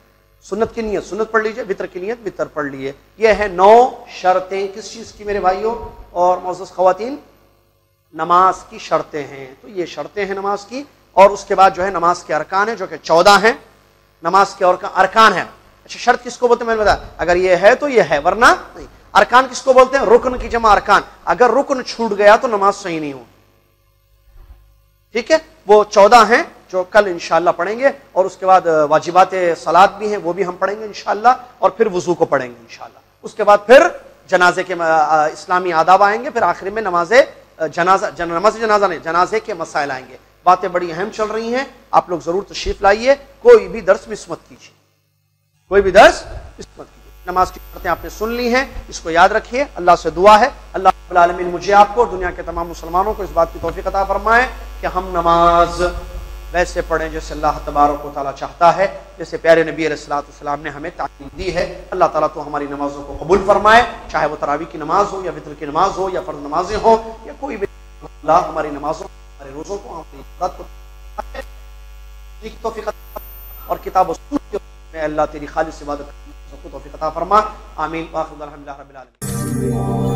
सुन्नत की नियत सुन्नत पढ़ लीजिए, वितर की नियत वितर पढ़ लीजिए। यह है नौ शर्तें किस चीज की मेरे भाइयों और मोअज़्ज़ज़ ख़वातीन, नमाज की शर्तें हैं। तो ये शर्तें हैं नमाज की। और उसके बाद जो है नमाज के अरकान है जो कि चौदह हैं, नमाज के और अरकान है। अच्छा, शर्त किसको बोलते हैं मैंने बताया, अगर ये है तो ये है वरना नहीं। अरकान किसको बोलते हैं, रुकन की जमा अरकान। अगर रुकन छूट गया तो नमाज सही नहीं होगी, ठीक है। वो चौदह हैं जो कल इंशाल्लाह पढ़ेंगे। और उसके बाद वाजिबात सलात भी हैं, वो भी हम पढ़ेंगे इंशाल्लाह। और फिर वजू को पढ़ेंगे इंशाल्लाह। उसके बाद फिर जनाजे के इस्लामी आदाब आएंगे। फिर आखिर में नमाजे जनाजा जन, नमाज जनाजा नहीं, जनाजे के मसाइल आएंगे। बातें बड़ी अहम चल रही हैं, आप लोग जरूर तशरीफ लाइए। कोई भी दर्स मिस मत कीजिए, कोई भी दर्स मिस मत कीजिए। नमाज की शर्तें आपने सुन ली हैं, इसको याद रखिए। अल्लाह से दुआ है, अल्लाह रब्बुल आलमीन मुझे, आपको और दुनिया के तमाम मुसलमानों को इस बात की तौफीक अता फरमाए कि हम नमाज वैसे पढ़ें जैसे अल्लाह तबारक व तआला चाहता है, जैसे प्यारे नबी अलैहिस्सलातु वस्सलाम ने हमें ताकीद दी है। अल्लाह ताला तो हमारी नमाज़ों को कबूल फरमाए, चाहे वो तरावीह की नमाज हो या वितर की नमाज हो या फ़र्ज़ नमाजें हो या कोई भी, अल्लाह हमारी नमाज़ों, हमारे रोज़ों को, हमारी इबादत को तौफीक और किताब व सुन्नत में अल्लाह तेरी खालिस इबादत को तौफीक अता फरमा। आमीन।